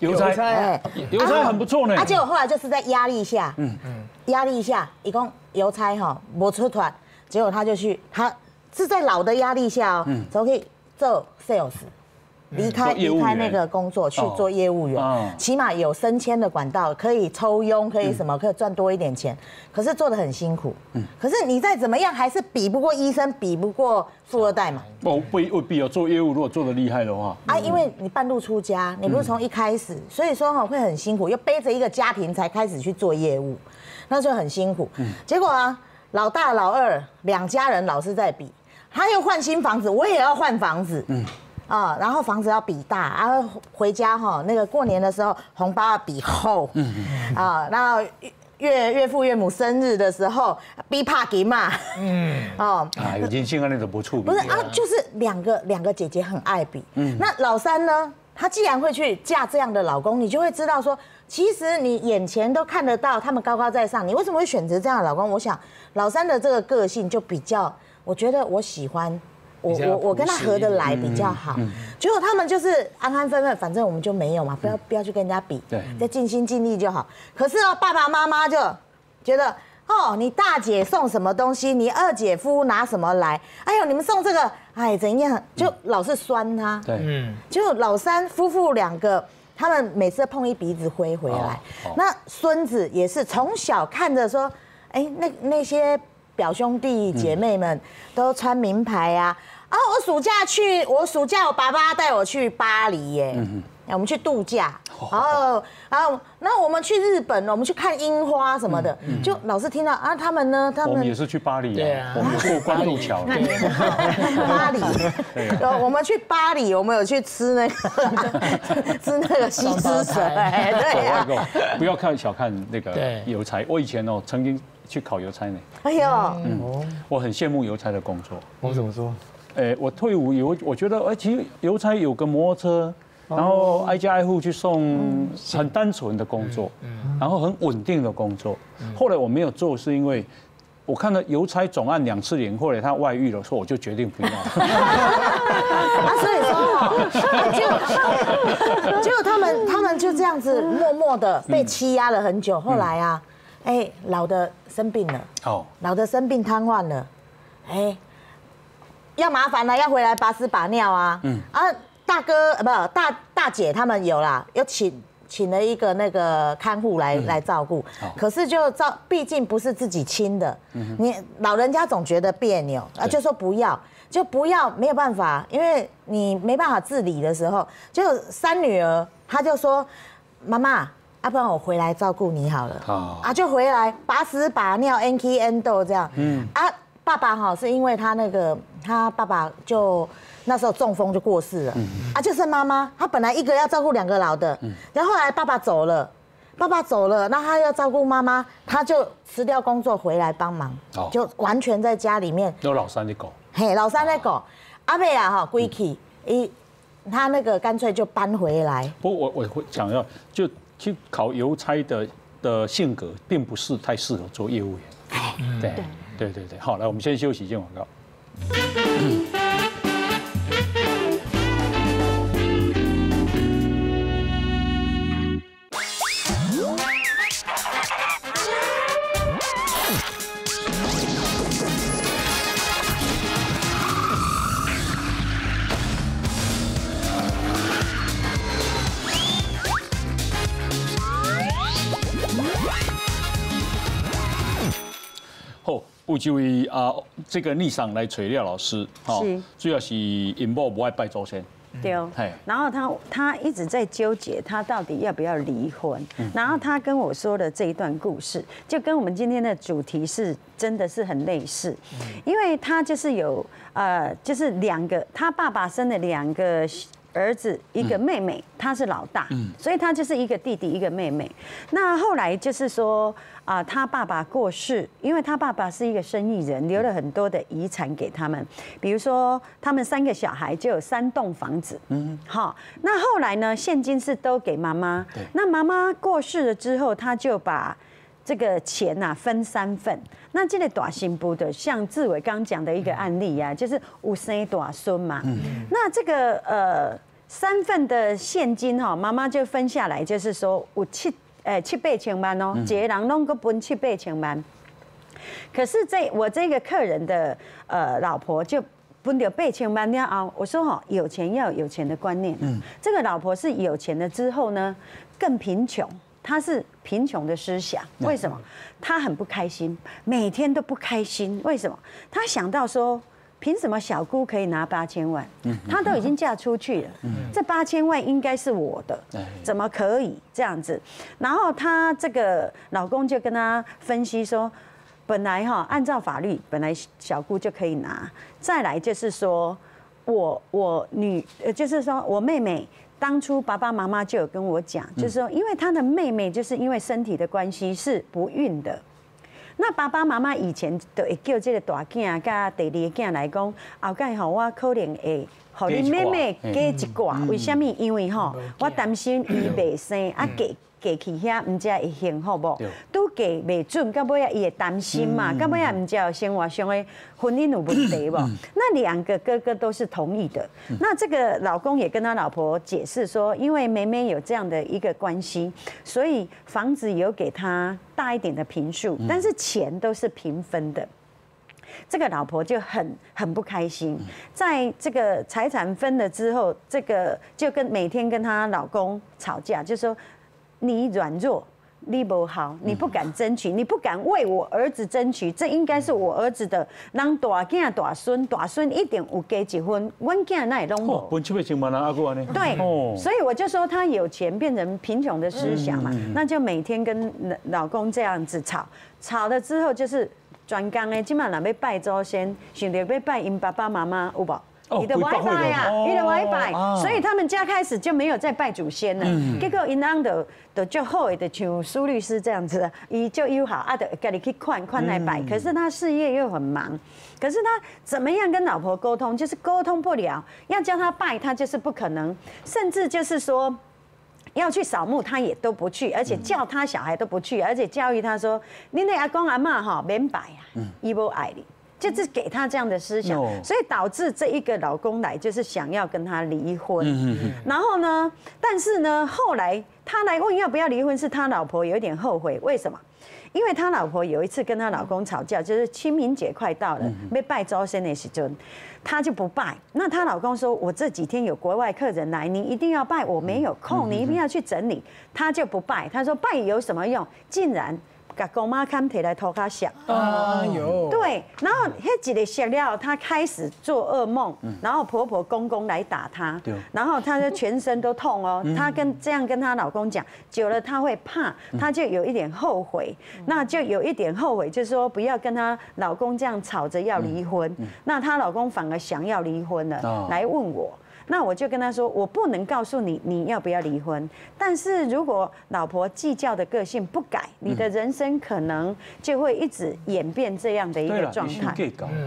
邮差很不错呢。啊，结果后来就是在压力下，压力下，一共邮差哈没出团，结果他就去，他是在老的压力下哦，才可以做 sales， 离开那个工作去做业务员，起码有升迁的管道，可以抽佣，可以什么，可以赚多一点钱。可是做得很辛苦，可是你再怎么样还是比不过医生，比不过富二代嘛。不必要做业务，如果做得厉害的话啊，因为你半路出家，你不是从一开始，所以说会很辛苦，又背着一个家庭才开始去做业务，那就很辛苦。结果啊，老大老二2家人老是在比，他又换新房子，我也要换房子，啊，然后房子要比大，啊，回家哈，那个过年的时候红包要比厚，啊，然后岳父岳母生日的时候比怕给嘛，哦，啊，有点性格那种不错，不是啊，就是两个姐姐很爱比，那老三呢，他既然会去嫁这样的老公，你就会知道说，其实你眼前都看得到他们高高在上，你为什么会选择这样的老公？我想老三的这个个性就比较，我觉得我喜欢。我跟他合得来比较好，结果他们就是安安分分，反正我们就没有嘛，不要去跟人家比，再尽心尽力就好。可是哦，爸爸妈妈就觉得哦，你大姐送什么东西，你二姐夫拿什么来，哎呦，你们送这个，哎，怎样，就老是酸他。对，就老三夫妇2个，他们每次碰一鼻子灰回来。那孙子也是从小看着说，哎，那些。表兄弟姐妹们都穿名牌啊！啊，我暑假我爸爸带我去巴黎耶，我们去度假，然后那我们去日本，我们去看樱花什么的，就老是听到啊，他们呢，我们也是去巴黎，对啊，我们过关渡桥，巴黎，我们去巴黎，我们有去吃那个西施水，对啊，不要小看那个邮差，我以前哦曾经。去考邮差呢？哎呦，我很羡慕邮差的工作。我怎么说？我退伍以后，我觉得，其实邮差有个摩托车，然后挨家挨户去送，很单纯的工作，然后很稳定的工作。后来我没有做，是因为我看到邮差总按2次脸，后来他外遇了，所以我就决定不要。啊，所以说哈，就他们就这样子默默的被欺压了很久。后来啊。哎，老的生病了，老的生病瘫痪了，哎，要麻烦了，要回来把屎把尿啊，啊，大哥不大姐他们有啦，又请了一个那个看护来照顾，可是毕竟不是自己亲的，你老人家总觉得别扭啊，就说不要，没有办法，因为你没办法自理的时候，就3女儿，她就说。妈妈，要不然我回来照顾你好了。好啊，就回来把屎把尿 ，N K N 豆这样。嗯啊，爸爸哈是因为他那个他爸爸就那时候中风就过世了。嗯啊，就剩妈妈，他本来一个要照顾两个老的，然后后来爸爸走了。 爸爸走了，那他要照顾妈妈，他就辞掉工作回来帮忙，哦、就完全在家里面。有老三的狗，嘿，老三的狗，阿妹啊哈归去，他那个干脆就搬回来。不过我会想要就去考邮差的性格，并不是太适合做业务员。嗯、对对对对，好，来我们先休息一下广告。有这位啊，这个逆商来找廖老师，哈，主要是因某不爱拜祖先，对，然后他一直在纠结，他到底要不要离婚。然后他跟我说的这一段故事，就跟我们今天的主题是真的是很类似，因为他就是有就是两个，他爸爸生了两个。 儿子一个妹妹，他是老大，所以他就是一个弟弟一个妹妹。那后来就是说啊，他爸爸过世，因为他爸爸是一个生意人，留了很多的遗产给他们，比如说他们三个小孩就有3栋房子，好。那后来呢，现金是都给妈妈。那妈妈过世了之后，他就把。 这个钱呐、啊、分3份，那这个大媳妇的，像志伟刚讲的一个案例呀、啊，就是有生大孙嘛。那这个3份的现金哈、哦，妈妈就分下来，就是说有78000万哦，一个人拢个分78000万。可是我这个客人的老婆就。 分到8000万了啊！我说哈，有钱要有钱的观念。这个老婆是有钱了之后呢，更贫穷，她是贫穷的思想。为什么？她很不开心，每天都不开心。为什么？她想到说，凭什么小姑可以拿8000万？她都已经嫁出去了，这8000万应该是我的，怎么可以这样子？然后她这个老公就跟她分析说。 本来哈，按照法律，本来小姑就可以拿。再来就是说，我妹妹当初爸爸妈妈就有跟我讲，就是说，因为她的妹妹就是因为身体的关系是不孕的。那爸爸妈妈以前就会叫这个大囝甲第二个囝来讲，后盖吼我可能会。 好，你妹妹嫁一寡，为什么？因为吼，我担心伊未生，啊嫁去遐，唔知会幸福无？都嫁未准，到尾啊，伊会担心嘛，到尾啊，唔知有生活上的婚姻有问题无？那2个哥哥都是同意的。那这个老公也跟他老婆解释说，因为妹妹有这样的一个关系，所以房子有给她大一点的坪数，但是钱都是平分的。 这个老婆就很不开心，在这个财产分了之后，这个就跟每天跟她老公吵架，就说你软弱，你不好，你不敢争取，你不敢为我儿子争取，这应该是我儿子的。让大囝大孙，大孙一定有加一分，阮囝那也拢无。分780万啊，阿姑安尼。对，所以我就说他有钱变成贫穷的思想嘛，那就每天跟老公这样子吵，吵了之后就是。 专工的，即马若要拜祖先，想着要拜因爸爸妈妈，有无？伊就歪拜呀，伊就歪拜，所以他们家开始就没有再拜祖先了。结果因翁就好的，像苏律师这样子，伊就又好啊，就家己去看来拜。可是他事业又很忙，可是他怎么样跟老婆沟通，就是沟通不了。要叫他拜，他就是不可能，甚至就是说。 要去扫墓，他也都不去，而且叫他小孩都不去，而且教育他说：“你那阿公阿嬤哈，免拜啊，伊不爱你。”就是给他这样的思想，所以导致这一个老公来就是想要跟他离婚。然后呢，但是呢，后来他来问要不要离婚，是他老婆有一点后悔，为什么？ 因为他老婆有一次跟他老公吵架，就是清明节快到了，要拜祖先的时候，他就不拜。那他老公说：“我这几天有国外客人来，你一定要拜，我没有空，你一定要去整理。”他就不拜。他说：“拜有什么用？”竟然把公妈砍摕来涂骹削。哎呦！对，然后迄一个削了，她开始做噩梦，然后婆婆公公来打她，然后她就全身都痛哦。她这样跟她老公讲，久了她会怕，她就有一点后悔，那就有一点后悔，就是说不要跟她老公这样吵着要离婚。那她老公反而想要离婚了，来问我。 那我就跟他说，我不能告诉你你要不要离婚，但是如果老婆计较的个性不改，你的人生可能就会一直演变这样的一个状态。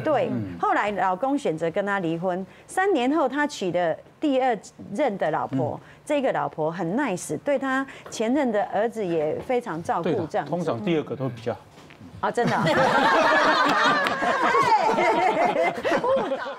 对，后来老公选择跟他离婚，3年后他娶了第二任的老婆，这个老婆很 nice， 对他前任的儿子也非常照顾。这样通常第二个都比较好。啊，真的。